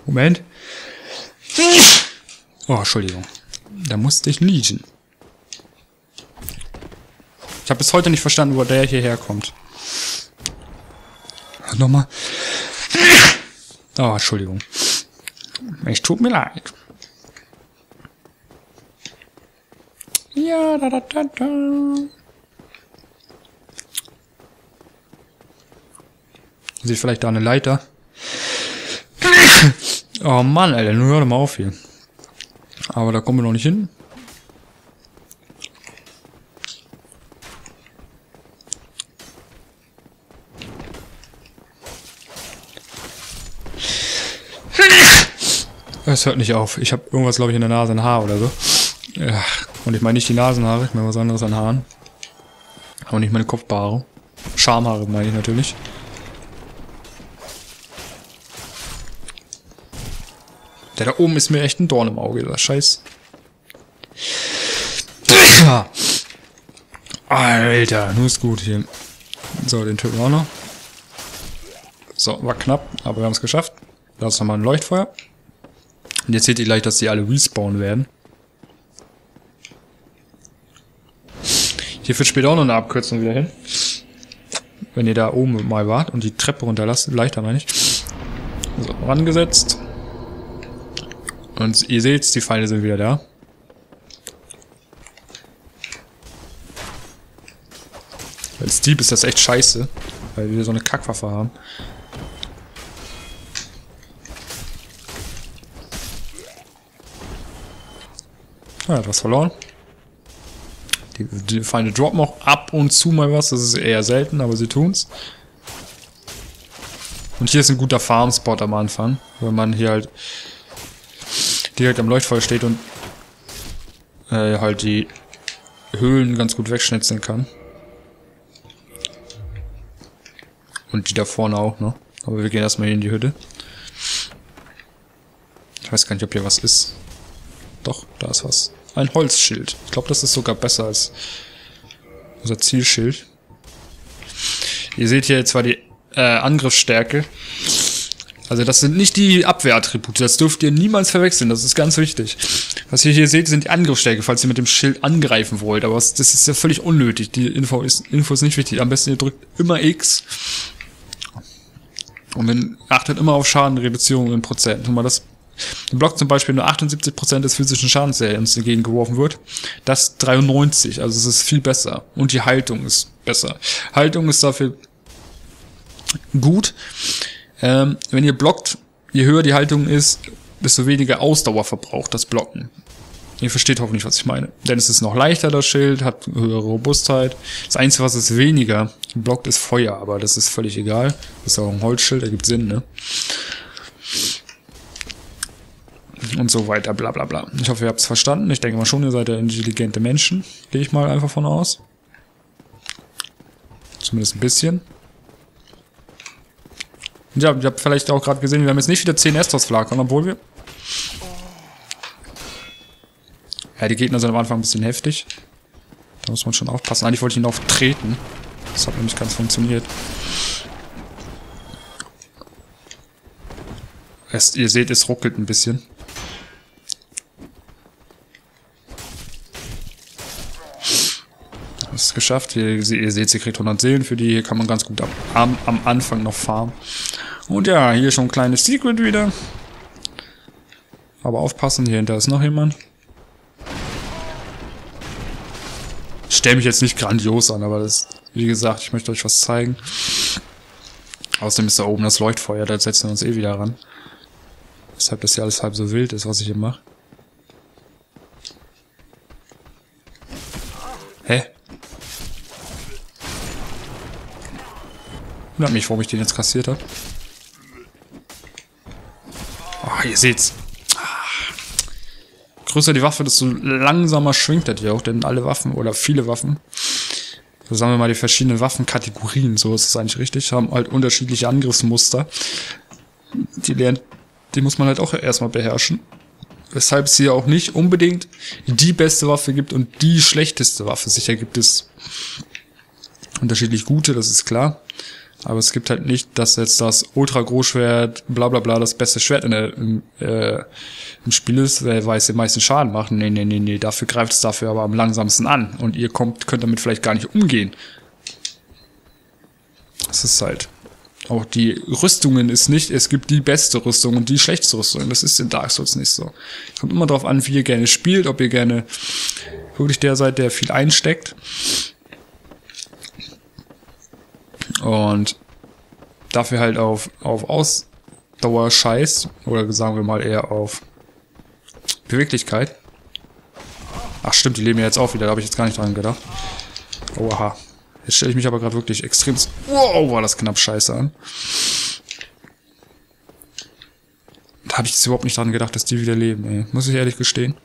Moment. Oh, Entschuldigung. Da musste ich liegen. Ich habe bis heute nicht verstanden, wo der hierher kommt. Nochmal. Oh, Entschuldigung. Es tut mir leid. Ja, da, da, da, da. Seht vielleicht da eine Leiter. Oh Mann, Alter, nur hör doch mal auf hier. Aber da kommen wir noch nicht hin. Es hört nicht auf. Ich habe irgendwas, glaube ich, in der Nase, ein Haar oder so. Und ich meine nicht die Nasenhaare, ich meine was anderes an Haaren. Aber nicht meine Kopfbehaarung. Schamhaare meine ich natürlich. Der da oben ist mir echt ein Dorn im Auge, das Scheiß. Alter, nur ist gut hier. So, den töten wir auch noch. So, war knapp, aber wir haben es geschafft. Da ist nochmal ein Leuchtfeuer. Und jetzt seht ihr gleich, dass die alle respawnen werden. Hier führt später auch noch eine Abkürzung wieder hin. Wenn ihr da oben mal wart und die Treppe runterlasst, leichter meine ich. So, rangesetzt. Und ihr seht's, die Feinde sind wieder da. Als Dieb ist das echt scheiße, weil wir so eine Kackwaffe haben. Ah, hat was verloren. Die Feinde droppen auch ab und zu mal was, das ist eher selten, aber sie tun's. Und hier ist ein guter Farm-Spot am Anfang, wenn man hier halt direkt am Leuchtfeuer steht und halt die Höhlen ganz gut wegschnitzeln kann. Und die da vorne auch, ne? Aber wir gehen erstmal hier in die Hütte. Ich weiß gar nicht, ob hier was ist. Doch, da ist was. Ein Holzschild. Ich glaube, das ist sogar besser als unser Zielschild. Ihr seht hier zwar die Angriffsstärke. Also das sind nicht die Abwehrattribute. Das dürft ihr niemals verwechseln. Das ist ganz wichtig. Was ihr hier seht, sind die Angriffsstärke, falls ihr mit dem Schild angreifen wollt. Aber das ist ja völlig unnötig. Die Info ist nicht wichtig. Am besten ihr drückt immer X. Und wenn, achtet immer auf Schadenreduzierung in Prozent. Wenn man das im Block zum Beispiel nur 78% des physischen Schadens, der uns entgegengeworfen wird, das 93%, also es ist viel besser. Und die Haltung ist besser. Haltung ist dafür gut. Wenn ihr blockt, je höher die Haltung ist, desto weniger Ausdauer verbraucht das Blocken. Ihr versteht hoffentlich, was ich meine. Denn es ist noch leichter, das Schild, hat höhere Robustheit. Das Einzige, was es weniger blockt, ist Feuer, aber das ist völlig egal. Das ist auch ein Holzschild, ergibt Sinn, ne? Und so weiter, bla bla bla. Ich hoffe, ihr habt es verstanden. Ich denke mal schon, ihr seid ja intelligente Menschen. Gehe ich mal einfach von aus. Zumindest ein bisschen. Und ja, ihr habt vielleicht auch gerade gesehen, wir haben jetzt nicht wieder 10 Estos-Flakern, obwohl wir... Ja, die Gegner sind am Anfang ein bisschen heftig. Da muss man schon aufpassen. Eigentlich wollte ich ihn auch treten. Das hat nämlich ganz funktioniert. Ihr seht, es ruckelt ein bisschen. Das ist geschafft. Ihr seht, sie kriegt 100 Seelen für die. Hier kann man ganz gut am Anfang noch farmen. Und ja, hier schon ein kleines Secret wieder. Aber aufpassen, hier hinter ist noch jemand. Ich stelle mich jetzt nicht grandios an, aber das, wie gesagt, ich möchte euch was zeigen. Außerdem ist da oben das Leuchtfeuer, da setzen wir uns eh wieder ran. Deshalb, dass hier alles halb so wild ist, was ich hier mache. Hä? Wundert mich, warum ich den jetzt kassiert habe. Oh, ihr seht's. Größer die Waffe, desto langsamer schwingt das hier auch, denn alle Waffen oder viele Waffen, so sagen wir mal die verschiedenen Waffenkategorien, so ist es eigentlich richtig, haben halt unterschiedliche Angriffsmuster. Die muss man halt auch erstmal beherrschen. Weshalb es hier auch nicht unbedingt die beste Waffe gibt und die schlechteste Waffe. Sicher gibt es unterschiedlich gute, das ist klar. Aber es gibt halt nicht, dass jetzt das Ultra-Großschwert, bla bla bla, das beste Schwert im Spiel ist, weil es den meisten Schaden macht. Nee, nee, nee, nee, dafür greift es dafür aber am langsamsten an. Und ihr könnt damit vielleicht gar nicht umgehen. Das ist halt... Auch die Rüstungen ist nicht, es gibt die beste Rüstung und die schlechteste Rüstung. Das ist in Dark Souls nicht so. Kommt immer darauf an, wie ihr gerne spielt, ob ihr gerne wirklich der seid, der viel einsteckt. Und dafür halt auf Ausdauer scheißt, oder sagen wir mal eher auf Beweglichkeit. Ach stimmt, die leben ja jetzt auch wieder, da habe ich jetzt gar nicht dran gedacht. Oha. Jetzt stelle ich mich aber gerade wirklich extrem... Wow, war das knapp scheiße an. Da habe ich jetzt überhaupt nicht dran gedacht, dass die wieder leben, ey. Muss ich ehrlich gestehen.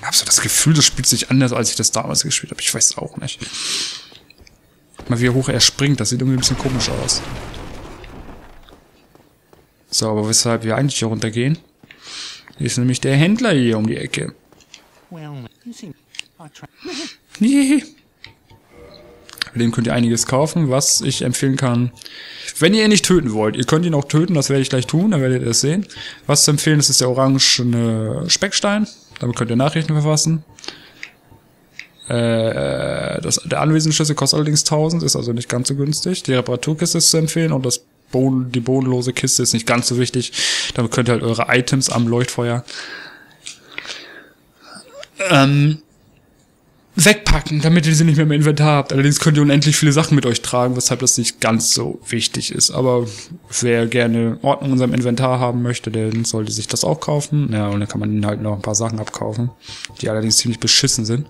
Hab's so das Gefühl, das spielt sich anders, als ich das damals gespielt habe. Ich weiß es auch nicht. Mal wie hoch er springt, das sieht irgendwie ein bisschen komisch aus. So, aber weshalb wir eigentlich hier runtergehen? Hier ist nämlich der Händler hier um die Ecke. Nee. Bei dem könnt ihr einiges kaufen, was ich empfehlen kann. Wenn ihr ihn nicht töten wollt, ihr könnt ihn auch töten, das werde ich gleich tun, dann werdet ihr das sehen. Was zu empfehlen ist, ist der orangene Speckstein. Damit könnt ihr Nachrichten verfassen. Der Anwesenschlüssel kostet allerdings 1000, ist also nicht ganz so günstig. Die Reparaturkiste ist zu empfehlen und die bodenlose Kiste ist nicht ganz so wichtig. Damit könnt ihr halt eure Items am Leuchtfeuer wegpacken, damit ihr sie nicht mehr im Inventar habt. Allerdings könnt ihr unendlich viele Sachen mit euch tragen, weshalb das nicht ganz so wichtig ist. Aber wer gerne Ordnung in seinem Inventar haben möchte, der sollte sich das auch kaufen. Ja, und dann kann man ihnen halt noch ein paar Sachen abkaufen, die allerdings ziemlich beschissen sind.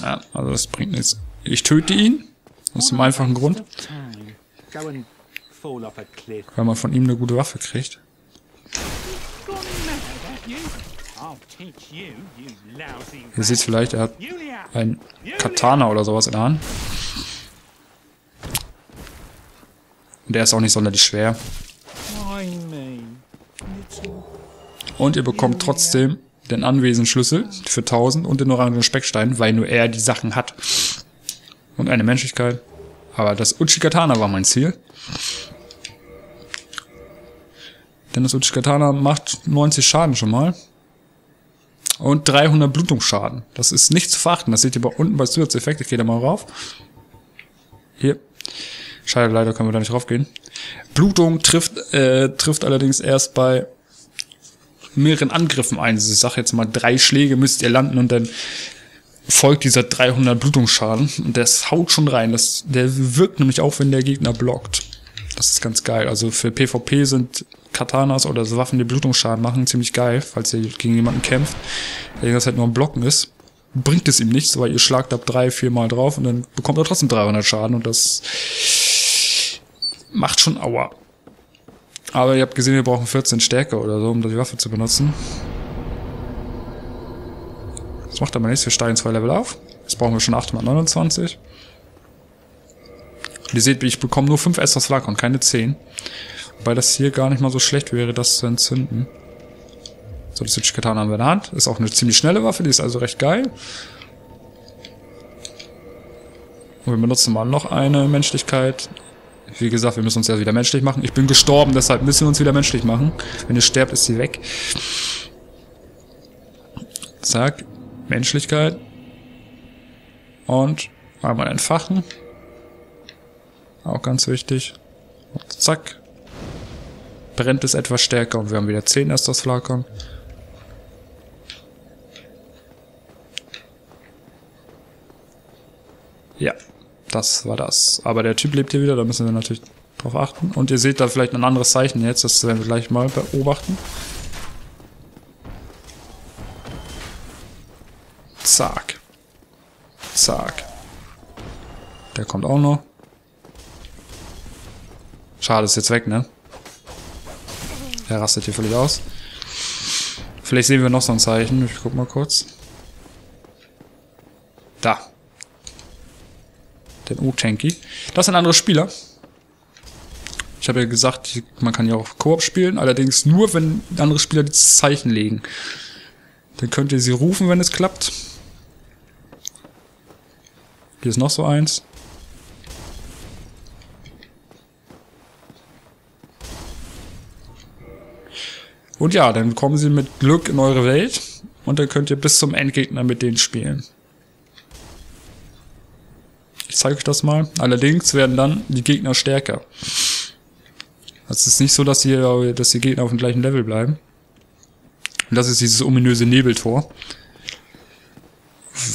Ja, also das bringt nichts. Ich töte ihn, aus dem einfachen Grund, weil man von ihm eine gute Waffe kriegt. Ihr seht vielleicht, er hat ein Katana oder sowas in der Hand. Und der ist auch nicht sonderlich schwer. Und ihr bekommt trotzdem den Anwesenschlüssel für 1000 und den orangenen Speckstein, weil nur er die Sachen hat. Und eine Menschlichkeit. Aber das Uchi-Katana war mein Ziel. Denn das Uchi-Katana macht 90 Schaden schon mal. Und 300 Blutungsschaden. Das ist nicht zu verachten. Das seht ihr bei unten bei Zusatzeffekt. Ich gehe da mal rauf. Hier. Schade, leider können wir da nicht raufgehen. Blutung trifft allerdings erst bei mehreren Angriffen ein. Also ich sage jetzt mal, 3 Schläge müsst ihr landen und dann folgt dieser 300 Blutungsschaden. Und das haut schon rein. Der wirkt nämlich auch, wenn der Gegner blockt. Das ist ganz geil. Also für PvP sind Katanas oder so Waffen, die Blutungsschaden machen, ziemlich geil, falls ihr gegen jemanden kämpft, der die ganze Zeit nur am Blocken ist. Bringt es ihm nichts, weil ihr schlagt ab 3-4 Mal drauf und dann bekommt er trotzdem 300 Schaden und das macht schon Aua. Aber ihr habt gesehen, wir brauchen 14 Stärke oder so, um die Waffe zu benutzen. Das macht aber nichts, wir steigen 2 Level auf. Jetzt brauchen wir schon 829. Und ihr seht, ich bekomme nur 5 Essos Flakon, keine 10. Wobei das hier gar nicht mal so schlecht wäre, das zu entzünden. So, das Uchi-Katana haben wir in der Hand. Ist auch eine ziemlich schnelle Waffe, die ist also recht geil. Und wir benutzen mal noch eine Menschlichkeit. Wie gesagt, wir müssen uns ja wieder menschlich machen. Ich bin gestorben, deshalb müssen wir uns wieder menschlich machen. Wenn ihr sterbt, ist sie weg. Zack. Menschlichkeit. Und einmal entfachen. Auch ganz wichtig. Und zack. Brennt es etwas stärker und wir haben wieder 10 erst das Flakon. Ja, das war das. Aber der Typ lebt hier wieder, da müssen wir natürlich drauf achten. Und ihr seht da vielleicht ein anderes Zeichen jetzt, das werden wir gleich mal beobachten. Zack. Zack. Der kommt auch noch. Schade, ist jetzt weg, ne? Der rastet hier völlig aus. Vielleicht sehen wir noch so ein Zeichen. Ich guck mal kurz. Da. Den U-Tanky. Das sind andere Spieler. Ich habe ja gesagt, man kann ja auch Koop spielen. Allerdings nur, wenn andere Spieler die Zeichen legen. Dann könnt ihr sie rufen, wenn es klappt. Hier ist noch so eins. Und ja, dann kommen sie mit Glück in eure Welt und dann könnt ihr bis zum Endgegner mit denen spielen. Ich zeige euch das mal. Allerdings werden dann die Gegner stärker. Es ist nicht so, dass die Gegner auf dem gleichen Level bleiben. Und das ist dieses ominöse Nebeltor,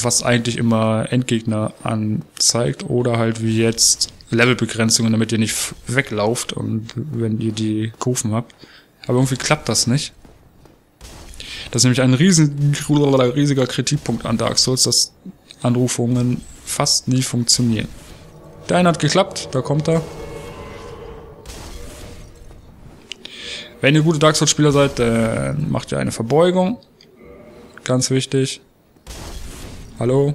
was eigentlich immer Endgegner anzeigt oder halt wie jetzt Levelbegrenzungen, damit ihr nicht weglauft und wenn ihr die Kufen habt. Aber irgendwie klappt das nicht. Das ist nämlich ein riesiger Kritikpunkt an Dark Souls, dass Anrufungen fast nie funktionieren. Der eine hat geklappt, da kommt er. Wenn ihr gute Dark Souls Spieler seid, dann macht ihr eine Verbeugung. Ganz wichtig. Hallo?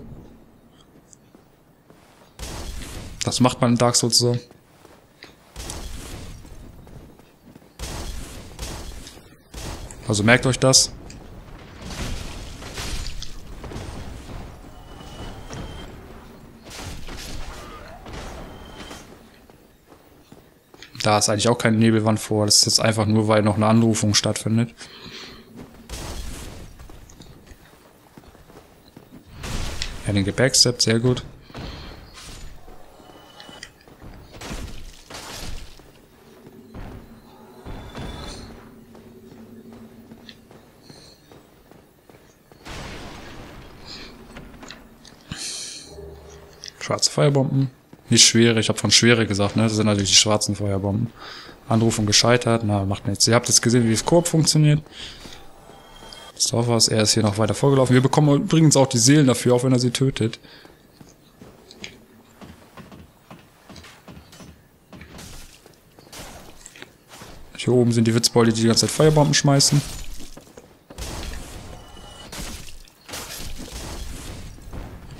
Das macht man in Dark Souls so. Also merkt euch das. Da ist eigentlich auch keine Nebelwand vor. Das ist jetzt einfach nur, weil noch eine Anrufung stattfindet. Ja, den Gepäckstep, sehr gut. Schwarze Feuerbomben. Nicht schwere, ich habe von schwere gesagt, ne? Das sind natürlich die schwarzen Feuerbomben. Anrufung gescheitert, na, macht nichts. Ihr habt jetzt gesehen, wie das Koop funktioniert. Das ist auch was, er ist hier noch weiter vorgelaufen. Wir bekommen übrigens auch die Seelen dafür, auch wenn er sie tötet. Hier oben sind die Witzbeule, die die ganze Zeit Feuerbomben schmeißen.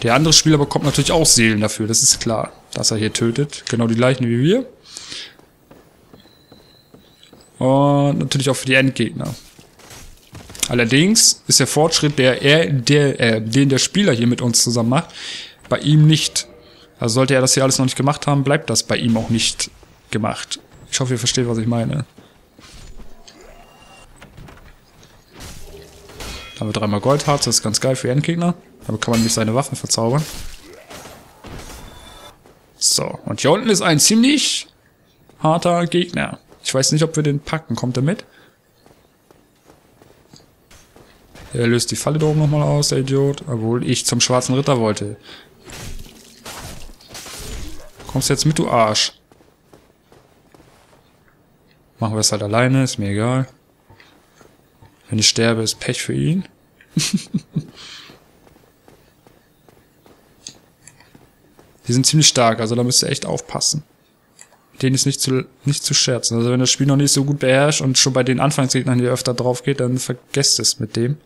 Der andere Spieler bekommt natürlich auch Seelen dafür, das ist klar, dass er hier tötet. Genau die gleichen wie wir. Und natürlich auch für die Endgegner. Allerdings ist der Fortschritt, den der Spieler hier mit uns zusammen macht, bei ihm nicht. Also sollte er das hier alles noch nicht gemacht haben, bleibt das bei ihm auch nicht gemacht. Ich hoffe, ihr versteht, was ich meine. Da haben wir dreimal Goldharz, das ist ganz geil für Endgegner. Aber kann man nicht seine Waffen verzaubern. So, und hier unten ist ein ziemlich harter Gegner. Ich weiß nicht, ob wir den packen. Kommt er mit? Er löst die Falle da oben nochmal aus, der Idiot. Obwohl ich zum schwarzen Ritter wollte. Kommst du jetzt mit, du Arsch? Machen wir es halt alleine, ist mir egal. Wenn ich sterbe, ist Pech für ihn. Die sind ziemlich stark, also da müsst ihr echt aufpassen. Mit denen ist nicht zu scherzen. Also wenn das Spiel noch nicht so gut beherrscht und schon bei den Anfangsgegnern hier öfter drauf geht, dann vergesst es mit dem.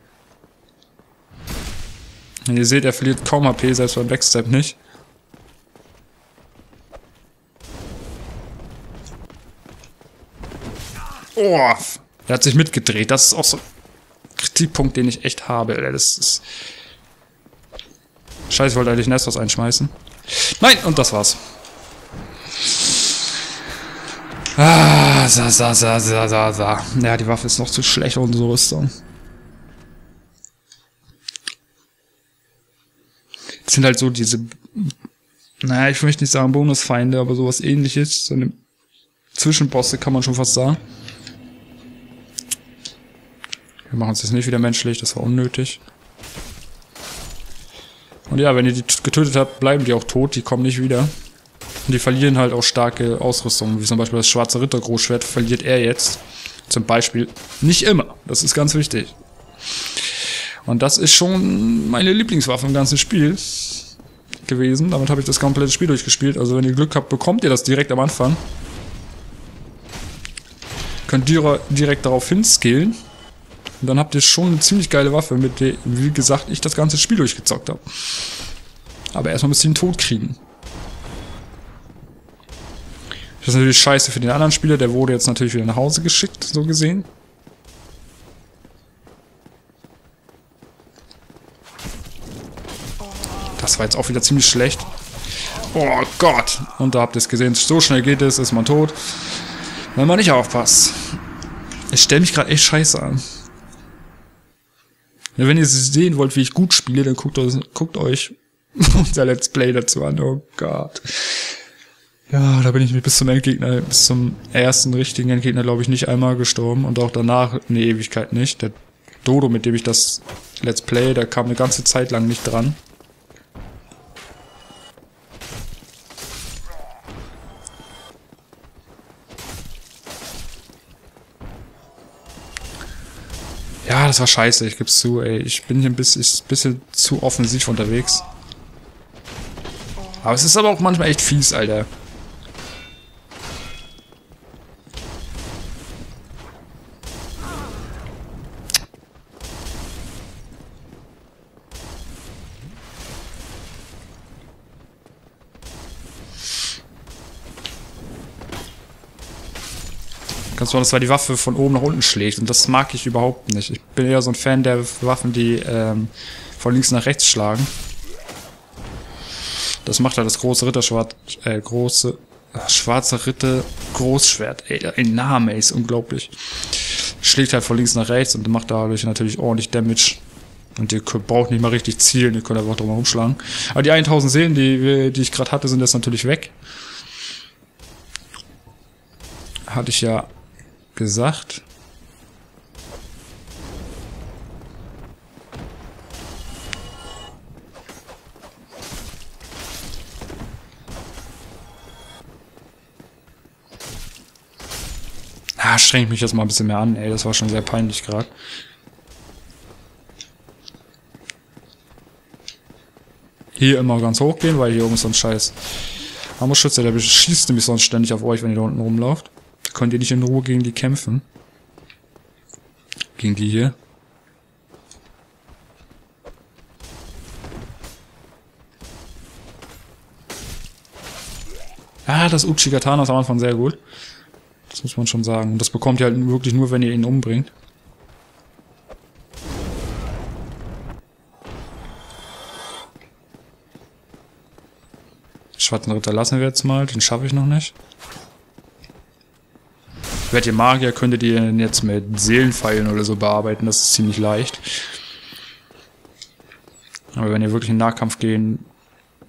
Und ihr seht, er verliert kaum HP, selbst beim Backstep nicht. Oh, er hat sich mitgedreht. Das ist auch so ein Kritikpunkt, den ich echt habe. Das ist... Scheiße, ich wollte eigentlich Nestos einschmeißen. Nein, und das war's. Ah, sa. Ja, die Waffe ist noch zu schlecht, unsere Rüstung. Das sind halt so diese, naja, ich möchte nicht sagen Bonusfeinde, aber sowas ähnliches. So eine Zwischenbosse kann man schon fast sagen. Wir machen uns jetzt nicht wieder menschlich, das war unnötig. Und ja, wenn ihr die getötet habt, bleiben die auch tot, die kommen nicht wieder. Und die verlieren halt auch starke Ausrüstung, wie zum Beispiel das schwarze Rittergroßschwert verliert er jetzt. Zum Beispiel nicht immer, das ist ganz wichtig. Und das ist schon meine Lieblingswaffe im ganzen Spiel gewesen. Damit habe ich das komplette Spiel durchgespielt, also wenn ihr Glück habt, bekommt ihr das direkt am Anfang. Könnt ihr direkt darauf hinskillen. Und dann habt ihr schon eine ziemlich geile Waffe, mit der, wie gesagt, ich das ganze Spiel durchgezockt habe. Aber erstmal müsst ihr ihn tot kriegen. Das ist natürlich scheiße für den anderen Spieler, der wurde jetzt natürlich wieder nach Hause geschickt, so gesehen. Das war jetzt auch wieder ziemlich schlecht. Oh Gott! Und da habt ihr es gesehen, so schnell geht es, ist man tot. Wenn man nicht aufpasst. Ich stelle mich gerade echt scheiße an. Wenn ihr sehen wollt, wie ich gut spiele, dann guckt euch unser Let's Play dazu an. Oh Gott. Ja, da bin ich bis zum ersten richtigen Endgegner, glaube ich, nicht einmal gestorben. Und auch danach eine Ewigkeit nicht. Der Dodo, mit dem ich das Let's Play, der kam eine ganze Zeit lang nicht dran. Ja, das war scheiße, ich geb's zu, ey. Ich bin hier ein bisschen zu offensiv unterwegs. Aber es ist aber auch manchmal echt fies, Alter. Ganz besonders, weil die Waffe von oben nach unten schlägt. Und das mag ich überhaupt nicht. Ich bin eher so ein Fan der Waffen, die von links nach rechts schlagen. Das macht halt das große Ritterschwert, schwarze Ritter Großschwert. Ey, ein Name ist unglaublich. Schlägt halt von links nach rechts und macht dadurch natürlich ordentlich Damage. Und ihr braucht nicht mal richtig zielen, ihr könnt einfach drum herumschlagen. Aber die 1000 Seelen, die ich gerade hatte, sind jetzt natürlich weg. Hatte ich ja gesagt. Ah, streng mich jetzt mal ein bisschen mehr an, ey, das war schon sehr peinlich gerade. Hier immer ganz hoch gehen, weil hier oben ist so ein scheiß Hammerschütze, der schießt nämlich sonst ständig auf euch, wenn ihr da unten rumlauft. Da könnt ihr nicht in Ruhe gegen die kämpfen. Gegen die hier. Ah, das Uchi-Katana ist am Anfang sehr gut. Das muss man schon sagen. Und das bekommt ihr halt wirklich nur, wenn ihr ihn umbringt. Schwarzen Ritter lassen wir jetzt mal, den schaffe ich noch nicht. Werdet ihr Magier, könntet ihr den jetzt mit Seelenpfeilen oder so bearbeiten, das ist ziemlich leicht. Aber wenn ihr wirklich in den Nahkampf gehen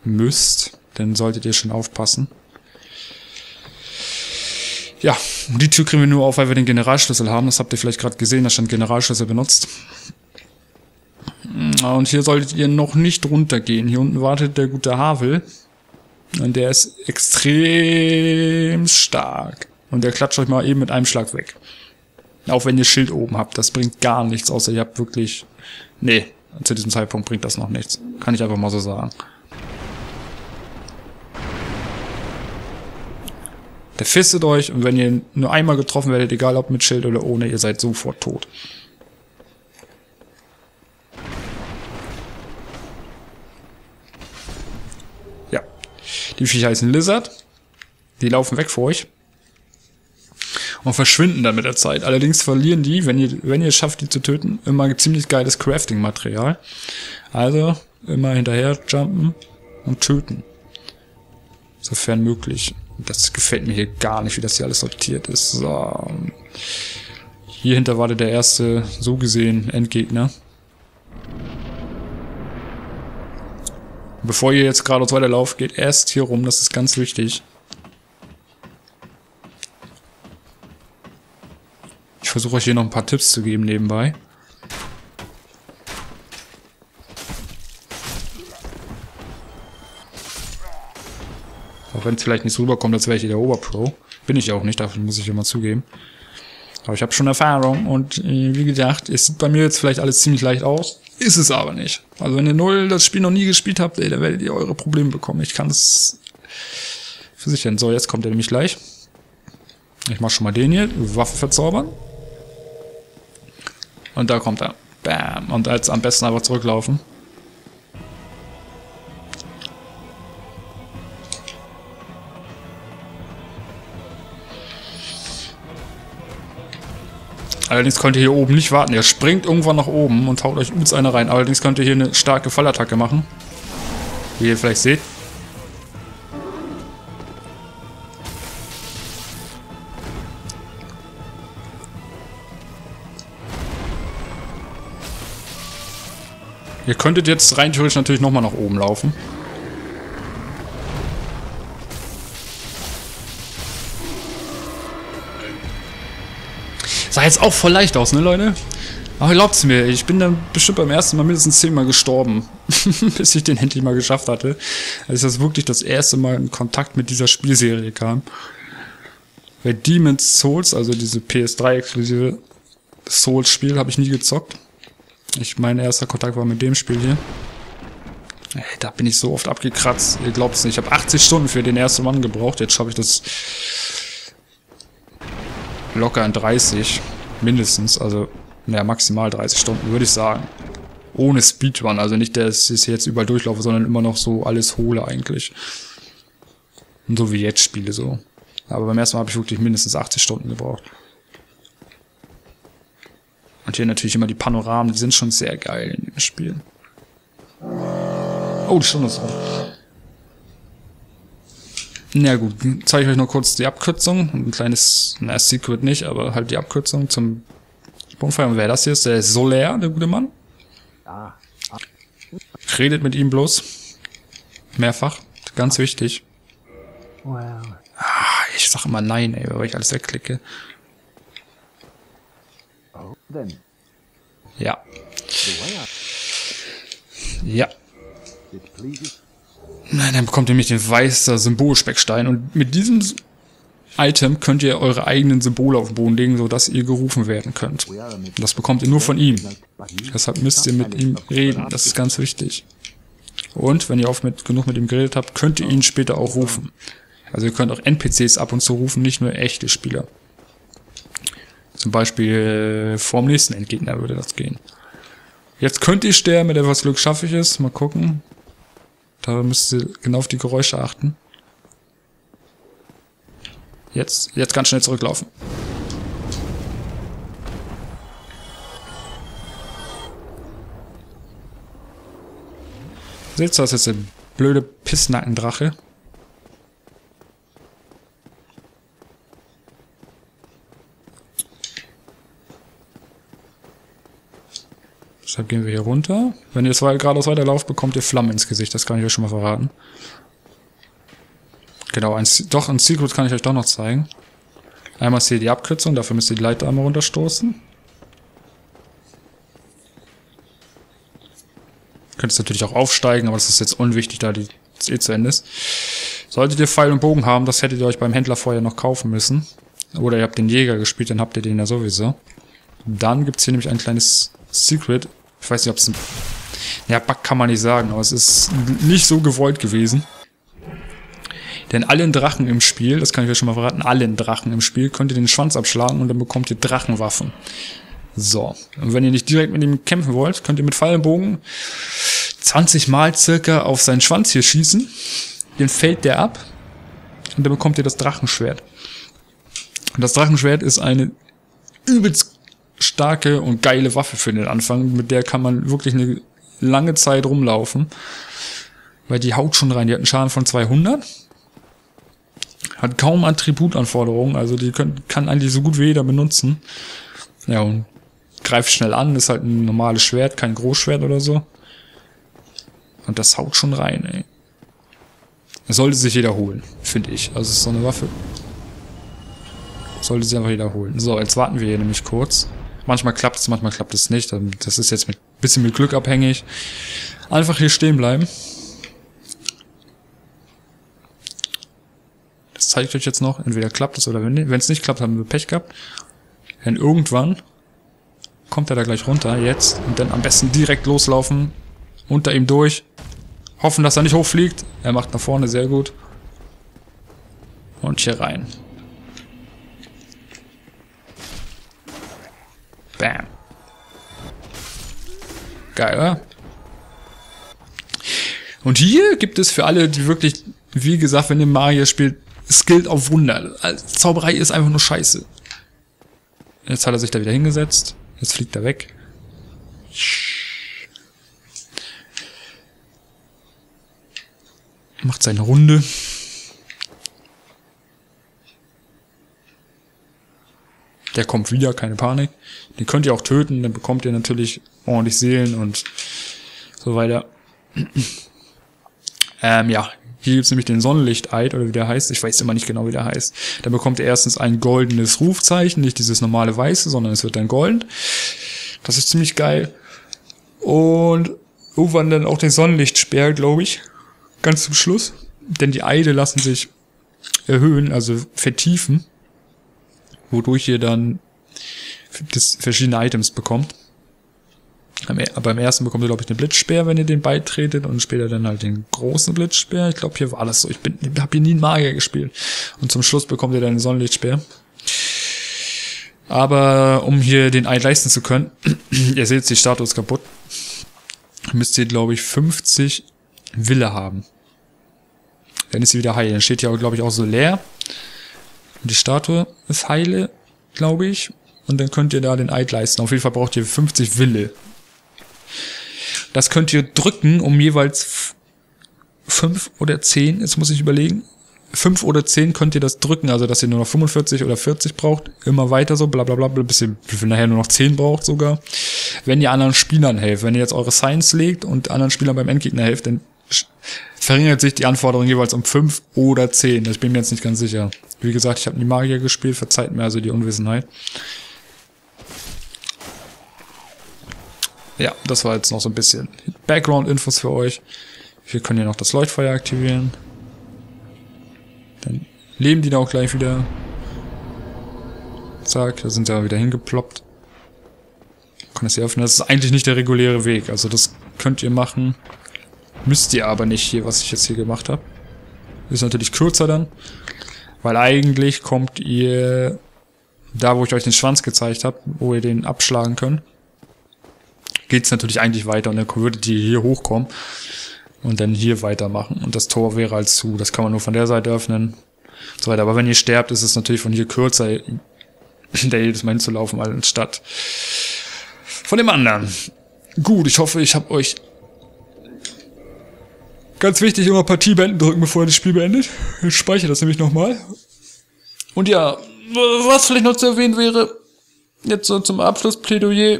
müsst, dann solltet ihr schon aufpassen. Ja, und die Tür kriegen wir nur auf, weil wir den Generalschlüssel haben, das habt ihr vielleicht gerade gesehen, da stand Generalschlüssel benutzt. Und hier solltet ihr noch nicht runtergehen, hier unten wartet der gute Havel. Und der ist extrem stark. Und der klatscht euch mal eben mit einem Schlag weg. Auch wenn ihr Schild oben habt. Das bringt gar nichts, außer ihr habt wirklich... Nee, zu diesem Zeitpunkt bringt das noch nichts. Kann ich einfach mal so sagen. Der fistet euch und wenn ihr nur einmal getroffen werdet, egal ob mit Schild oder ohne, ihr seid sofort tot. Die Viecher heißen Lizard. Die laufen weg vor euch. Und verschwinden dann mit der Zeit. Allerdings verlieren die, wenn ihr es schafft, die zu töten, immer ziemlich geiles Crafting-Material. Also immer hinterher jumpen und töten. Sofern möglich. Das gefällt mir hier gar nicht, wie das hier alles sortiert ist. So. Hier hinter war der erste, so gesehen, Endgegner. Bevor ihr jetzt geradeaus weiterlauft, geht erst hier rum, das ist ganz wichtig. Ich versuche euch hier noch ein paar Tipps zu geben nebenbei. Auch wenn es vielleicht nicht so rüberkommt, als wäre ich hier der Oberpro. Bin ich auch nicht, dafür muss ich immer zugeben. Aber ich habe schon Erfahrung und wie gedacht, es sieht bei mir jetzt vielleicht alles ziemlich leicht aus. Ist es aber nicht. Also wenn ihr das Spiel noch nie gespielt habt, ey, dann werdet ihr eure Probleme bekommen. Ich kann es versichern. So, jetzt kommt er nämlich gleich. Ich mach schon mal den hier. Waffe verzaubern. Und da kommt er. Bam. Und jetzt am besten einfach zurücklaufen. Allerdings könnt ihr hier oben nicht warten. Ihr springt irgendwann nach oben und haut euch übelst eine rein. Allerdings könnt ihr hier eine starke Fallattacke machen. Wie ihr vielleicht seht. Ihr könntet jetzt rein theoretisch natürlich nochmal nach oben laufen. Sah jetzt auch voll leicht aus, ne Leute? Aber glaubt's mir, ich bin dann bestimmt beim ersten Mal mindestens 10-mal gestorben. Bis ich den endlich mal geschafft hatte. Als das wirklich das erste Mal in Kontakt mit dieser Spielserie kam. Bei Demon's Souls, also diese PS3-exklusive Souls-Spiel, habe ich nie gezockt. Mein erster Kontakt war mit dem Spiel hier. Ey, da bin ich so oft abgekratzt, ihr glaubt's nicht. Ich habe 80 Stunden für den ersten Mann gebraucht, jetzt schaffe ich das... locker in 30, mindestens, also naja, maximal 30 Stunden, würde ich sagen. Ohne Speedrun, also nicht, dass ich jetzt überall durchlaufe, sondern immer noch so alles hole eigentlich. Und so wie jetzt spiele so. Aber beim ersten Mal habe ich wirklich mindestens 80 Stunden gebraucht. Und hier natürlich immer die Panoramen, die sind schon sehr geil in dem Spiel. Oh, die Stunde ist auf. Na gut, zeige ich euch nur kurz die Abkürzung. Ein kleines, na, Secret nicht, aber halt die Abkürzung zum Bonfire. Und wer das hier ist, der Solaire, der gute Mann. Redet mit ihm bloß. Mehrfach. Ganz wichtig. Wow. Ah, ich sag immer nein, ey, weil ich alles wegklicke. Ja. Ja. Nein, dann bekommt ihr nämlich den weißen Symbolspeckstein und mit diesem Item könnt ihr eure eigenen Symbole auf den Boden legen, sodass ihr gerufen werden könnt. Das bekommt ihr nur von ihm. Deshalb müsst ihr mit ihm reden, das ist ganz wichtig. Und wenn ihr oft genug mit ihm geredet habt, könnt ihr ihn später auch rufen. Also ihr könnt auch NPCs ab und zu rufen, nicht nur echte Spieler. Zum Beispiel vorm nächsten Endgegner würde das gehen. Jetzt könnt ihr sterben, mit etwas Glück schaffe ich es. Mal gucken. Da müsst ihr genau auf die Geräusche achten. Jetzt ganz schnell zurücklaufen. Seht ihr, das ist jetzt der blöde Pissnackendrache. Deshalb gehen wir hier runter. Wenn ihr geradeaus weiterlauft, bekommt ihr Flammen ins Gesicht. Das kann ich euch schon mal verraten. Genau, ein Secret kann ich euch doch noch zeigen. Einmal ist hier die Abkürzung, dafür müsst ihr die Leiter einmal runterstoßen. Könnt es natürlich auch aufsteigen, aber das ist jetzt unwichtig, da das eh zu Ende ist. Solltet ihr Pfeil und Bogen haben, das hättet ihr euch beim Händler vorher noch kaufen müssen. Oder ihr habt den Jäger gespielt, dann habt ihr den ja sowieso. Dann gibt es hier nämlich ein kleines Secret. Ich weiß nicht, ob es ein... Ja, Bug kann man nicht sagen, aber es ist nicht so gewollt gewesen. Denn allen Drachen im Spiel, das kann ich euch schon mal verraten, allen Drachen im Spiel könnt ihr den Schwanz abschlagen und dann bekommt ihr Drachenwaffen. So, und wenn ihr nicht direkt mit ihm kämpfen wollt, könnt ihr mit Pfeil und Bogen 20 Mal circa auf seinen Schwanz hier schießen. Dann fällt der ab und dann bekommt ihr das Drachenschwert. Und das Drachenschwert ist eine übelst starke und geile Waffe für den Anfang. Mit der kann man wirklich eine lange Zeit rumlaufen. Weil die haut schon rein. Die hat einen Schaden von 200. Hat kaum Attributanforderungen. Also die kann eigentlich so gut wie jeder benutzen. Ja, und greift schnell an, ist halt ein normales Schwert, kein Großschwert oder so. Und das haut schon rein, ey. Das sollte sich jeder holen, finde ich. Also es ist so eine Waffe. Das sollte sich einfach jeder holen. So, jetzt warten wir hier nämlich kurz. Manchmal klappt es, manchmal klappt es nicht. Das ist jetzt ein bisschen mit Glück abhängig. Einfach hier stehen bleiben. Das zeige ich euch jetzt noch. Entweder klappt es oder wenn nicht. Wenn es nicht klappt, haben wir Pech gehabt. Denn irgendwann kommt er da gleich runter, jetzt. Und dann am besten direkt loslaufen. Unter ihm durch. Hoffen, dass er nicht hochfliegt. Er macht nach vorne, sehr gut. Und hier rein. Bam. Geil, oder? Und hier gibt es für alle, die wirklich, wie gesagt, wenn ihr Mario spielt, es gilt auf Wunder. Zauberei ist einfach nur scheiße. Jetzt hat er sich da wieder hingesetzt. Jetzt fliegt er weg. Macht seine Runde. Der kommt wieder, keine Panik. Den könnt ihr auch töten, dann bekommt ihr natürlich ordentlich Seelen und so weiter. Ja. Hier gibt es nämlich den Sonnenlicht-Eid, oder wie der heißt. Ich weiß immer nicht genau, wie der heißt. Da bekommt er erstens ein goldenes Rufzeichen. Nicht dieses normale Weiße, sondern es wird dann golden. Das ist ziemlich geil. Und irgendwann dann auch den Sonnenlichtsperr, glaube ich. Ganz zum Schluss. Denn die Eide lassen sich erhöhen, also vertiefen. Wodurch ihr dann verschiedene Items bekommt. Beim ersten bekommt ihr, glaube ich, den Blitzspeer, wenn ihr den beitretet und später dann halt den großen Blitzspeer. Ich glaube, hier war alles so. Ich habe hier nie einen Magier gespielt. Und zum Schluss bekommt ihr dann den Sonnenlichtspeer. Aber um hier den Eid leisten zu können, ihr seht, die Statue ist kaputt, müsst ihr, glaube ich, 50 Wille haben. Dann ist sie wieder heil. Dann steht hier, glaube ich, auch Solaire. Und die Statue ist heile, glaube ich. Und dann könnt ihr da den Eid leisten. Auf jeden Fall braucht ihr 50 Wille. Das könnt ihr drücken, um jeweils 5 oder 10, jetzt muss ich überlegen, 5 oder 10 könnt ihr das drücken, also dass ihr nur noch 45 oder 40 braucht, immer weiter so, blablabla, bis ihr nachher nur noch 10 braucht sogar, wenn ihr anderen Spielern helft. Wenn ihr jetzt eure Science legt und anderen Spielern beim Endgegner helft, dann verringert sich die Anforderung jeweils um 5 oder 10. Ich bin mir jetzt nicht ganz sicher. Wie gesagt, ich habe nie Magier gespielt, verzeiht mir also die Unwissenheit. Ja, das war jetzt noch so ein bisschen Background-Infos für euch. Wir können hier noch das Leuchtfeuer aktivieren. Dann leben die da auch gleich wieder. Zack, da sind sie ja wieder hingeploppt. Wir können das hier öffnen. Das ist eigentlich nicht der reguläre Weg. Also das könnt ihr machen. Müsst ihr aber nicht hier, was ich jetzt hier gemacht habe. Ist natürlich kürzer dann. Weil eigentlich kommt ihr da, wo ich euch den Schwanz gezeigt habe, wo ihr den abschlagen könnt. Geht es natürlich eigentlich weiter und dann würdet ihr hier hochkommen und dann hier weitermachen. Und das Tor wäre als zu. Das kann man nur von der Seite öffnen und so weiter. Aber wenn ihr sterbt, ist es natürlich von hier kürzer, hinter jedes Mal hinzulaufen, anstatt von dem anderen. Gut, ich hoffe, ich habe euch... Ganz wichtig, immer Partie beenden drücken, bevor ihr das Spiel beendet. Ich speichere das nämlich nochmal. Und ja, was vielleicht noch zu erwähnen wäre, jetzt so zum Abschluss Plädoyer...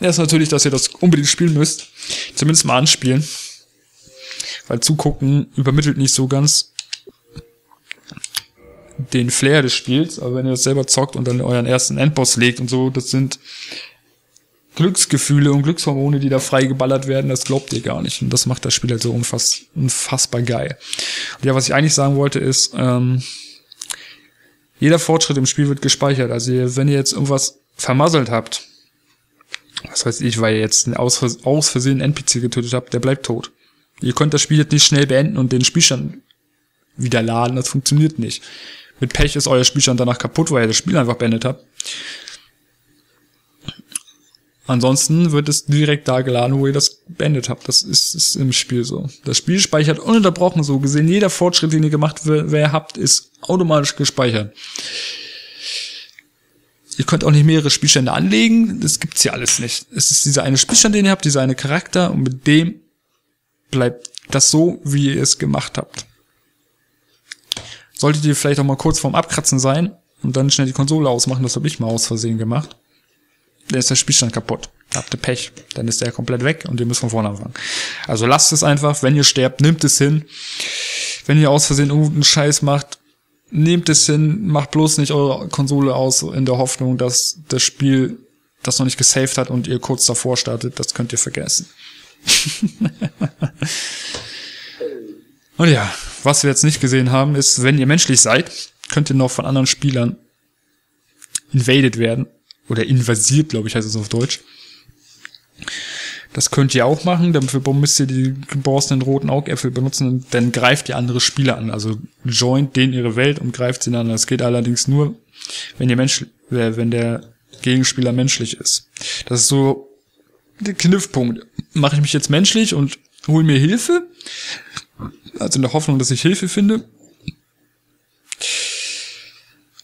ist natürlich, dass ihr das unbedingt spielen müsst. Zumindest mal anspielen. Weil zugucken übermittelt nicht so ganz den Flair des Spiels. Aber wenn ihr das selber zockt und dann euren ersten Endboss legt und so, das sind Glücksgefühle und Glückshormone, die da freigeballert werden. Das glaubt ihr gar nicht. Und das macht das Spiel halt so unfassbar geil. Und ja, was ich eigentlich sagen wollte ist, jeder Fortschritt im Spiel wird gespeichert. Also wenn ihr jetzt irgendwas vermasselt habt, was weiß ich, weil ihr jetzt einen aus Versehen NPC getötet habt, der bleibt tot. Ihr könnt das Spiel jetzt nicht schnell beenden und den Spielstand wieder laden, das funktioniert nicht. Mit Pech ist euer Spielstand danach kaputt, weil ihr das Spiel einfach beendet habt. Ansonsten wird es direkt da geladen, wo ihr das beendet habt. Das ist im Spiel so. Das Spiel speichert ununterbrochen so gesehen. Jeder Fortschritt, den ihr gemacht habt, ist automatisch gespeichert. Ihr könnt auch nicht mehrere Spielstände anlegen, das gibt's hier alles nicht. Es ist dieser eine Spielstand, den ihr habt, dieser eine Charakter und mit dem bleibt das so, wie ihr es gemacht habt. Solltet ihr vielleicht auch mal kurz vorm Abkratzen sein und dann schnell die Konsole ausmachen, das habe ich mal aus Versehen gemacht, dann ist der Spielstand kaputt. Habt ihr Pech, dann ist der komplett weg und ihr müsst von vorne anfangen. Also lasst es einfach, wenn ihr sterbt, nehmt es hin. Wenn ihr aus Versehen irgendeinen Scheiß macht, nehmt es hin, macht bloß nicht eure Konsole aus in der Hoffnung, dass das Spiel das noch nicht gesaved hat und ihr kurz davor startet. Das könnt ihr vergessen. Und ja, was wir jetzt nicht gesehen haben, ist, wenn ihr menschlich seid, könnt ihr noch von anderen Spielern invaded werden. Oder invasiert, glaube ich, heißt es auf Deutsch. Das könnt ihr auch machen, dafür müsst ihr die geborstenen roten Augäpfel benutzen und dann greift ihr andere Spieler an. Also joint denen ihre Welt und greift sie an. Das geht allerdings nur, wenn der Gegenspieler menschlich ist. Das ist so der Kniffpunkt. Mache ich mich jetzt menschlich und hole mir Hilfe? Also in der Hoffnung, dass ich Hilfe finde?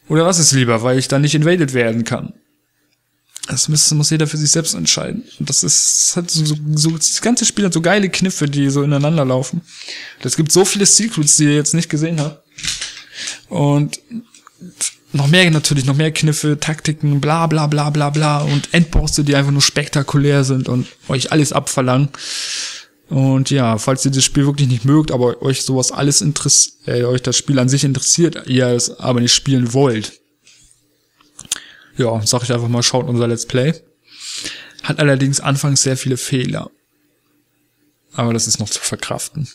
Oder was ist lieber, weil ich dann nicht invaded werden kann? Das muss jeder für sich selbst entscheiden. Und das ist halt das ganze Spiel hat so geile Kniffe, die so ineinander laufen. Es gibt so viele Secrets, die ihr jetzt nicht gesehen habt. Und noch mehr Kniffe, Taktiken, bla bla bla bla bla und Endbosse, die einfach nur spektakulär sind und euch alles abverlangen. Und ja, falls ihr das Spiel wirklich nicht mögt, aber euch sowas alles interessiert, euch das Spiel an sich interessiert, ihr es aber nicht spielen wollt. Ja, sag ich einfach mal, schaut unser Let's Play. Hat allerdings anfangs sehr viele Fehler. Aber das ist noch zu verkraften,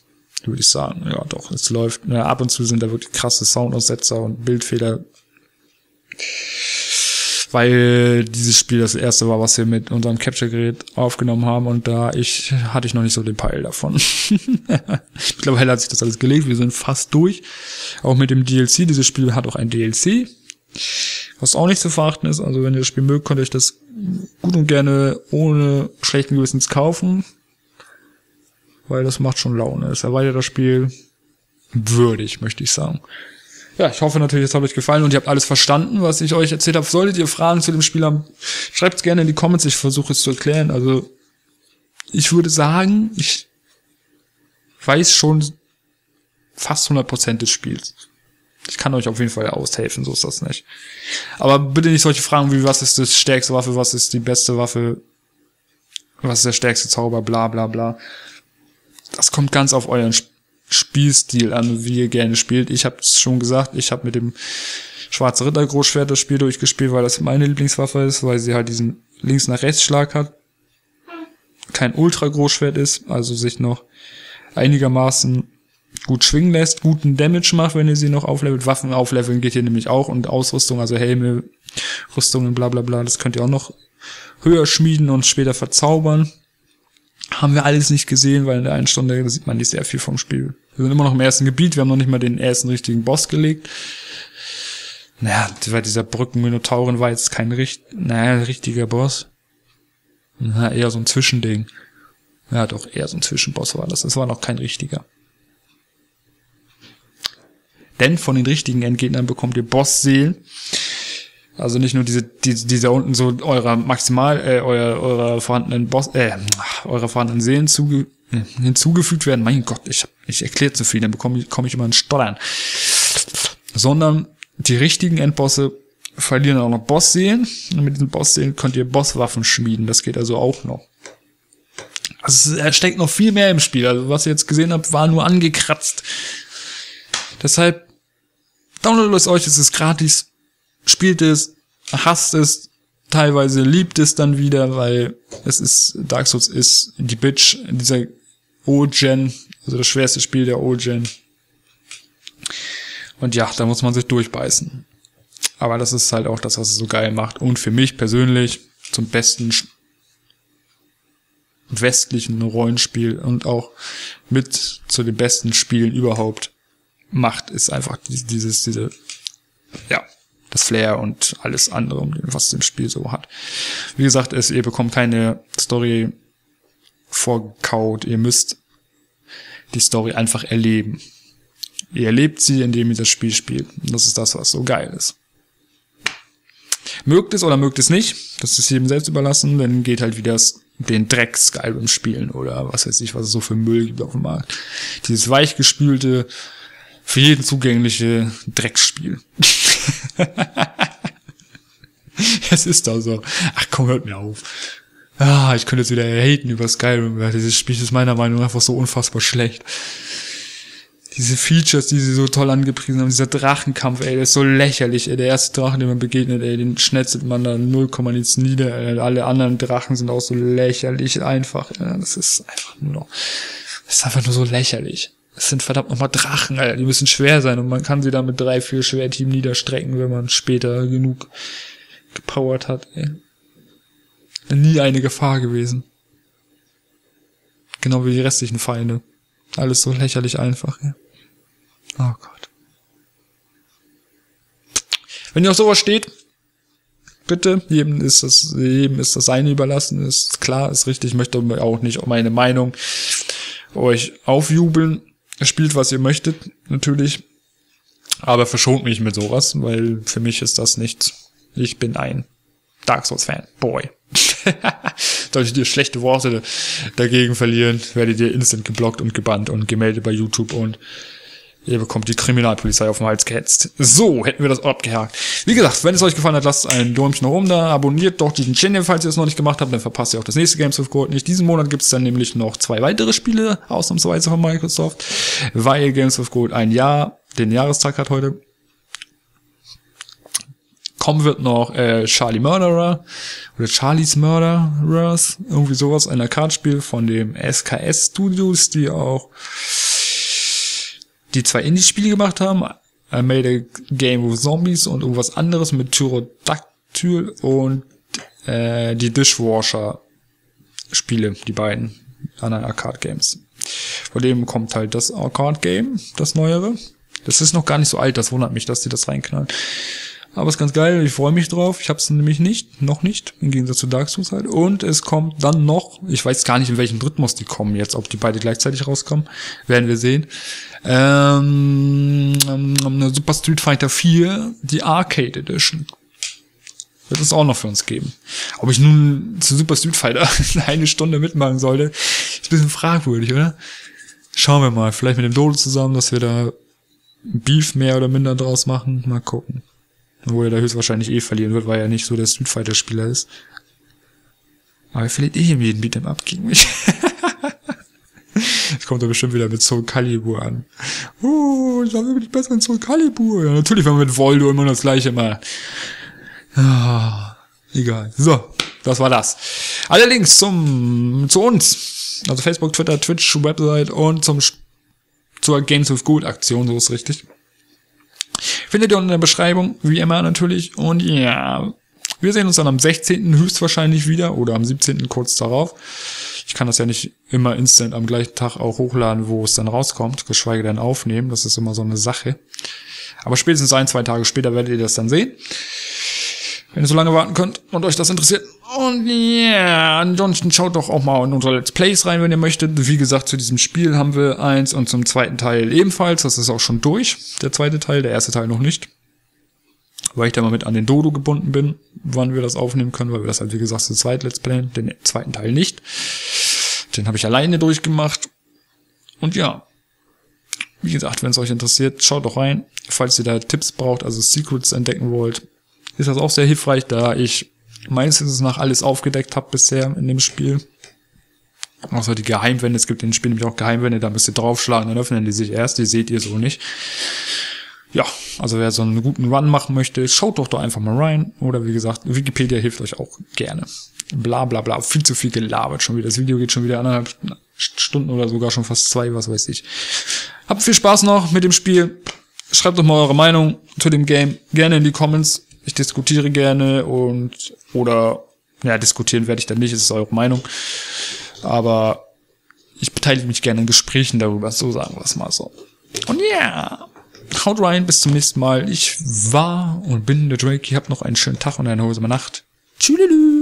würde ich sagen. Ja, doch, es läuft. Na, ab und zu sind da wirklich krasse Soundaussetzer und Bildfehler. Weil dieses Spiel das erste war, was wir mit unserem Capture-Gerät aufgenommen haben. Und da hatte ich noch nicht so den Peil davon. Ich glaube, Hella hat sich das alles gelegt. Wir sind fast durch. Auch mit dem DLC. Dieses Spiel hat auch ein DLC. Was auch nicht zu verachten ist, also wenn ihr das Spiel mögt, könnt ihr euch das gut und gerne ohne schlechten Gewissens kaufen. Weil das macht schon Laune. Es erweitert das Spiel würdig, möchte ich sagen. Ja, ich hoffe natürlich, es hat euch gefallen und ihr habt alles verstanden, was ich euch erzählt habe. Solltet ihr Fragen zu dem Spiel haben, schreibt es gerne in die Comments, ich versuche es zu erklären. Also, ich würde sagen, ich weiß schon fast 100% des Spiels. Ich kann euch auf jeden Fall aushelfen, so ist das nicht. Aber bitte nicht solche Fragen wie, was ist das stärkste Waffe, was ist die beste Waffe, was ist der stärkste Zauber, bla bla bla. Das kommt ganz auf euren Spielstil an, wie ihr gerne spielt. Ich habe es schon gesagt, ich habe mit dem Schwarzen Ritter Großschwert das Spiel durchgespielt, weil das meine Lieblingswaffe ist, weil sie halt diesen Links-nach-Rechts-Schlag hat. Kein Ultra-Großschwert ist, also sich noch einigermaßen gut schwingen lässt, guten Damage macht, wenn ihr sie noch auflevelt. Waffen aufleveln geht hier nämlich auch und Ausrüstung, also Helme, Rüstungen, bla bla bla, das könnt ihr auch noch höher schmieden und später verzaubern. Haben wir alles nicht gesehen, weil in der einen Stunde sieht man nicht sehr viel vom Spiel. Wir sind immer noch im ersten Gebiet, wir haben noch nicht mal den ersten richtigen Boss gelegt. Naja, bei dieser Brückenminotauren war jetzt kein richtiger Boss. Na, eher so ein Zwischending. Ja, doch, eher so ein Zwischenboss war das. Das war noch kein richtiger. Denn von den richtigen Endgegnern bekommt ihr Bossseelen. Also nicht nur diese da unten so eurer vorhandenen Seelen hinzugefügt werden. Mein Gott, ich erkläre zu viel, dann komme ich immer in Stottern. Sondern die richtigen Endbosse verlieren auch noch Bossseelen. Und mit diesen Bossseelen könnt ihr Bosswaffen schmieden. Das geht also auch noch. Also es steckt noch viel mehr im Spiel. Also was ihr jetzt gesehen habt, war nur angekratzt. Deshalb downloadet es euch, es ist gratis. Spielt es, hasst es, teilweise liebt es dann wieder, weil es ist, Dark Souls ist die Bitch in dieser Old-Gen, also das schwerste Spiel der Old-Gen. Und ja, da muss man sich durchbeißen. Aber das ist halt auch das, was es so geil macht. Und für mich persönlich zum besten westlichen Rollenspiel und auch mit zu den besten Spielen überhaupt macht, ist einfach das Flair und alles andere, was das Spiel so hat. Wie gesagt, ihr bekommt keine Story vorgekaut. Ihr müsst die Story einfach erleben. Ihr erlebt sie, indem ihr das Spiel spielt. Und das ist das, was so geil ist. Mögt es oder mögt es nicht, das ist jedem selbst überlassen, dann geht halt wieder den Dreck Skyrim spielen oder was weiß ich, was es so für Müll gibt auf dem Markt. Dieses weichgespülte, für jeden zugängliche Drecksspiel. Es ist doch so. Ach komm, hört mir auf. Ah, ich könnte jetzt wieder haten über Skyrim. Dieses Spiel ist meiner Meinung nach einfach so unfassbar schlecht. Diese Features, die sie so toll angepriesen haben, dieser Drachenkampf, ey, der ist so lächerlich, ey. Der erste Drachen, den man begegnet, ey, den schnetzelt man da 0, nichts nieder, ey. Alle anderen Drachen sind auch so lächerlich einfach. Ey. Das ist einfach nur so lächerlich. Das sind verdammt nochmal Drachen, Alter. Die müssen schwer sein und man kann sie dann mit 3, 4 Schwerthieben niederstrecken, wenn man später genug gepowert hat, ey. Nie eine Gefahr gewesen. Genau wie die restlichen Feinde. Alles so lächerlich einfach, ey. Oh Gott. Wenn ihr auf sowas steht, bitte, jedem ist das seine überlassen, ist klar, ist richtig, ich möchte auch nicht meine Meinung euch aufjubeln. Spielt, was ihr möchtet, natürlich. Aber verschont mich mit sowas, weil für mich ist das nichts. Ich bin ein Dark Souls-Fan. Boy. Solltet ihr schlechte Worte dagegen verlieren, werdet ihr instant geblockt und gebannt und gemeldet bei YouTube und ihr bekommt die Kriminalpolizei auf den Hals gehetzt. So, hätten wir das abgehakt. Wie gesagt, wenn es euch gefallen hat, lasst ein Däumchen nach oben da, abonniert doch diesen Channel, falls ihr es noch nicht gemacht habt, dann verpasst ihr auch das nächste Games with Gold nicht. Diesen Monat gibt es dann nämlich noch 2 weitere Spiele, ausnahmsweise von Microsoft, weil Games with Gold den Jahrestag hat heute. Kommen wird noch Charlie Murderer oder Charlie's Murderers, irgendwie sowas, ein Arcade-Spiel von dem SKS Studios, die auch die 2 Indie-Spiele gemacht haben, I Made a Game with Zombies und irgendwas anderes mit Tyrodactyl und die Dishwasher-Spiele, die beiden anderen Arcade-Games. Von dem kommt halt das Arcade-Game, das neuere. Das ist noch gar nicht so alt, das wundert mich, dass die das reinknallen. Aber ist ganz geil, ich freue mich drauf. Ich habe es nämlich nicht, noch nicht, im Gegensatz zu Dark Souls halt. Und es kommt dann noch, ich weiß gar nicht, in welchem Rhythmus die kommen jetzt, ob die beide gleichzeitig rauskommen, werden wir sehen. Super Street Fighter 4, die Arcade Edition. Wird es auch noch für uns geben. Ob ich nun zu Super Street Fighter eine Stunde mitmachen sollte, ist ein bisschen fragwürdig, oder? Schauen wir mal, vielleicht mit dem Dodo zusammen, dass wir da Beef mehr oder minder draus machen. Mal gucken. Obwohl er da höchstwahrscheinlich eh verlieren wird, weil er nicht so der Street Fighter Spieler ist. Aber er verliert eh in jedem Beat'em Up gegen mich. Jetzt kommt er bestimmt wieder mit Soul Calibur an. Ich glaube, ich bin besser in Soul Calibur. Ja, natürlich, wenn man mit Voldo immer das gleiche macht. Egal. So, das war das. Alle Links zu uns. Also Facebook, Twitter, Twitch, Website und zur Games With Gold Aktion, so ist richtig. Findet ihr unten in der Beschreibung, wie immer natürlich. Und ja, wir sehen uns dann am 16. höchstwahrscheinlich wieder oder am 17. kurz darauf. Ich kann das ja nicht immer instant am gleichen Tag auch hochladen, wo es dann rauskommt, geschweige denn aufnehmen. Das ist immer so eine Sache. Aber spätestens 1-2 Tage später werdet ihr das dann sehen. Wenn ihr so lange warten könnt und euch das interessiert. Und ja, ansonsten schaut doch auch mal in unsere Let's Plays rein, wenn ihr möchtet. Wie gesagt, zu diesem Spiel haben wir eins und zum zweiten Teil ebenfalls. Das ist auch schon durch, der zweite Teil, der erste Teil noch nicht. Weil ich da mal mit an den Dodo gebunden bin, wann wir das aufnehmen können, weil wir das halt, wie gesagt, zu zweit Let's Playen, den zweiten Teil nicht. Den habe ich alleine durchgemacht. Und ja, wie gesagt, wenn es euch interessiert, schaut doch rein. Falls ihr da Tipps braucht, also Secrets entdecken wollt, ist das auch sehr hilfreich, da ich meistens nach alles aufgedeckt habe bisher in dem Spiel. Außer die Geheimwände, es gibt in dem Spiel nämlich auch Geheimwände, da müsst ihr draufschlagen, dann öffnen die sich erst, die seht ihr so nicht. Ja, also wer so einen guten Run machen möchte, schaut doch einfach mal rein. Oder wie gesagt, Wikipedia hilft euch auch gerne. Bla bla bla, viel zu viel gelabert schon wieder. Das Video geht schon wieder 1,5 Stunden oder sogar schon fast 2, was weiß ich. Habt viel Spaß noch mit dem Spiel. Schreibt doch mal eure Meinung zu dem Game gerne in die Comments. Ich diskutiere gerne diskutieren werde ich dann nicht, es ist eure Meinung. Aber ich beteilige mich gerne in Gesprächen darüber, so sagen wir es mal so. Und ja, haut rein, bis zum nächsten Mal. Ich war und bin der Drake. Ihr habt noch einen schönen Tag und eine erholsame Nacht. Tschüdelü.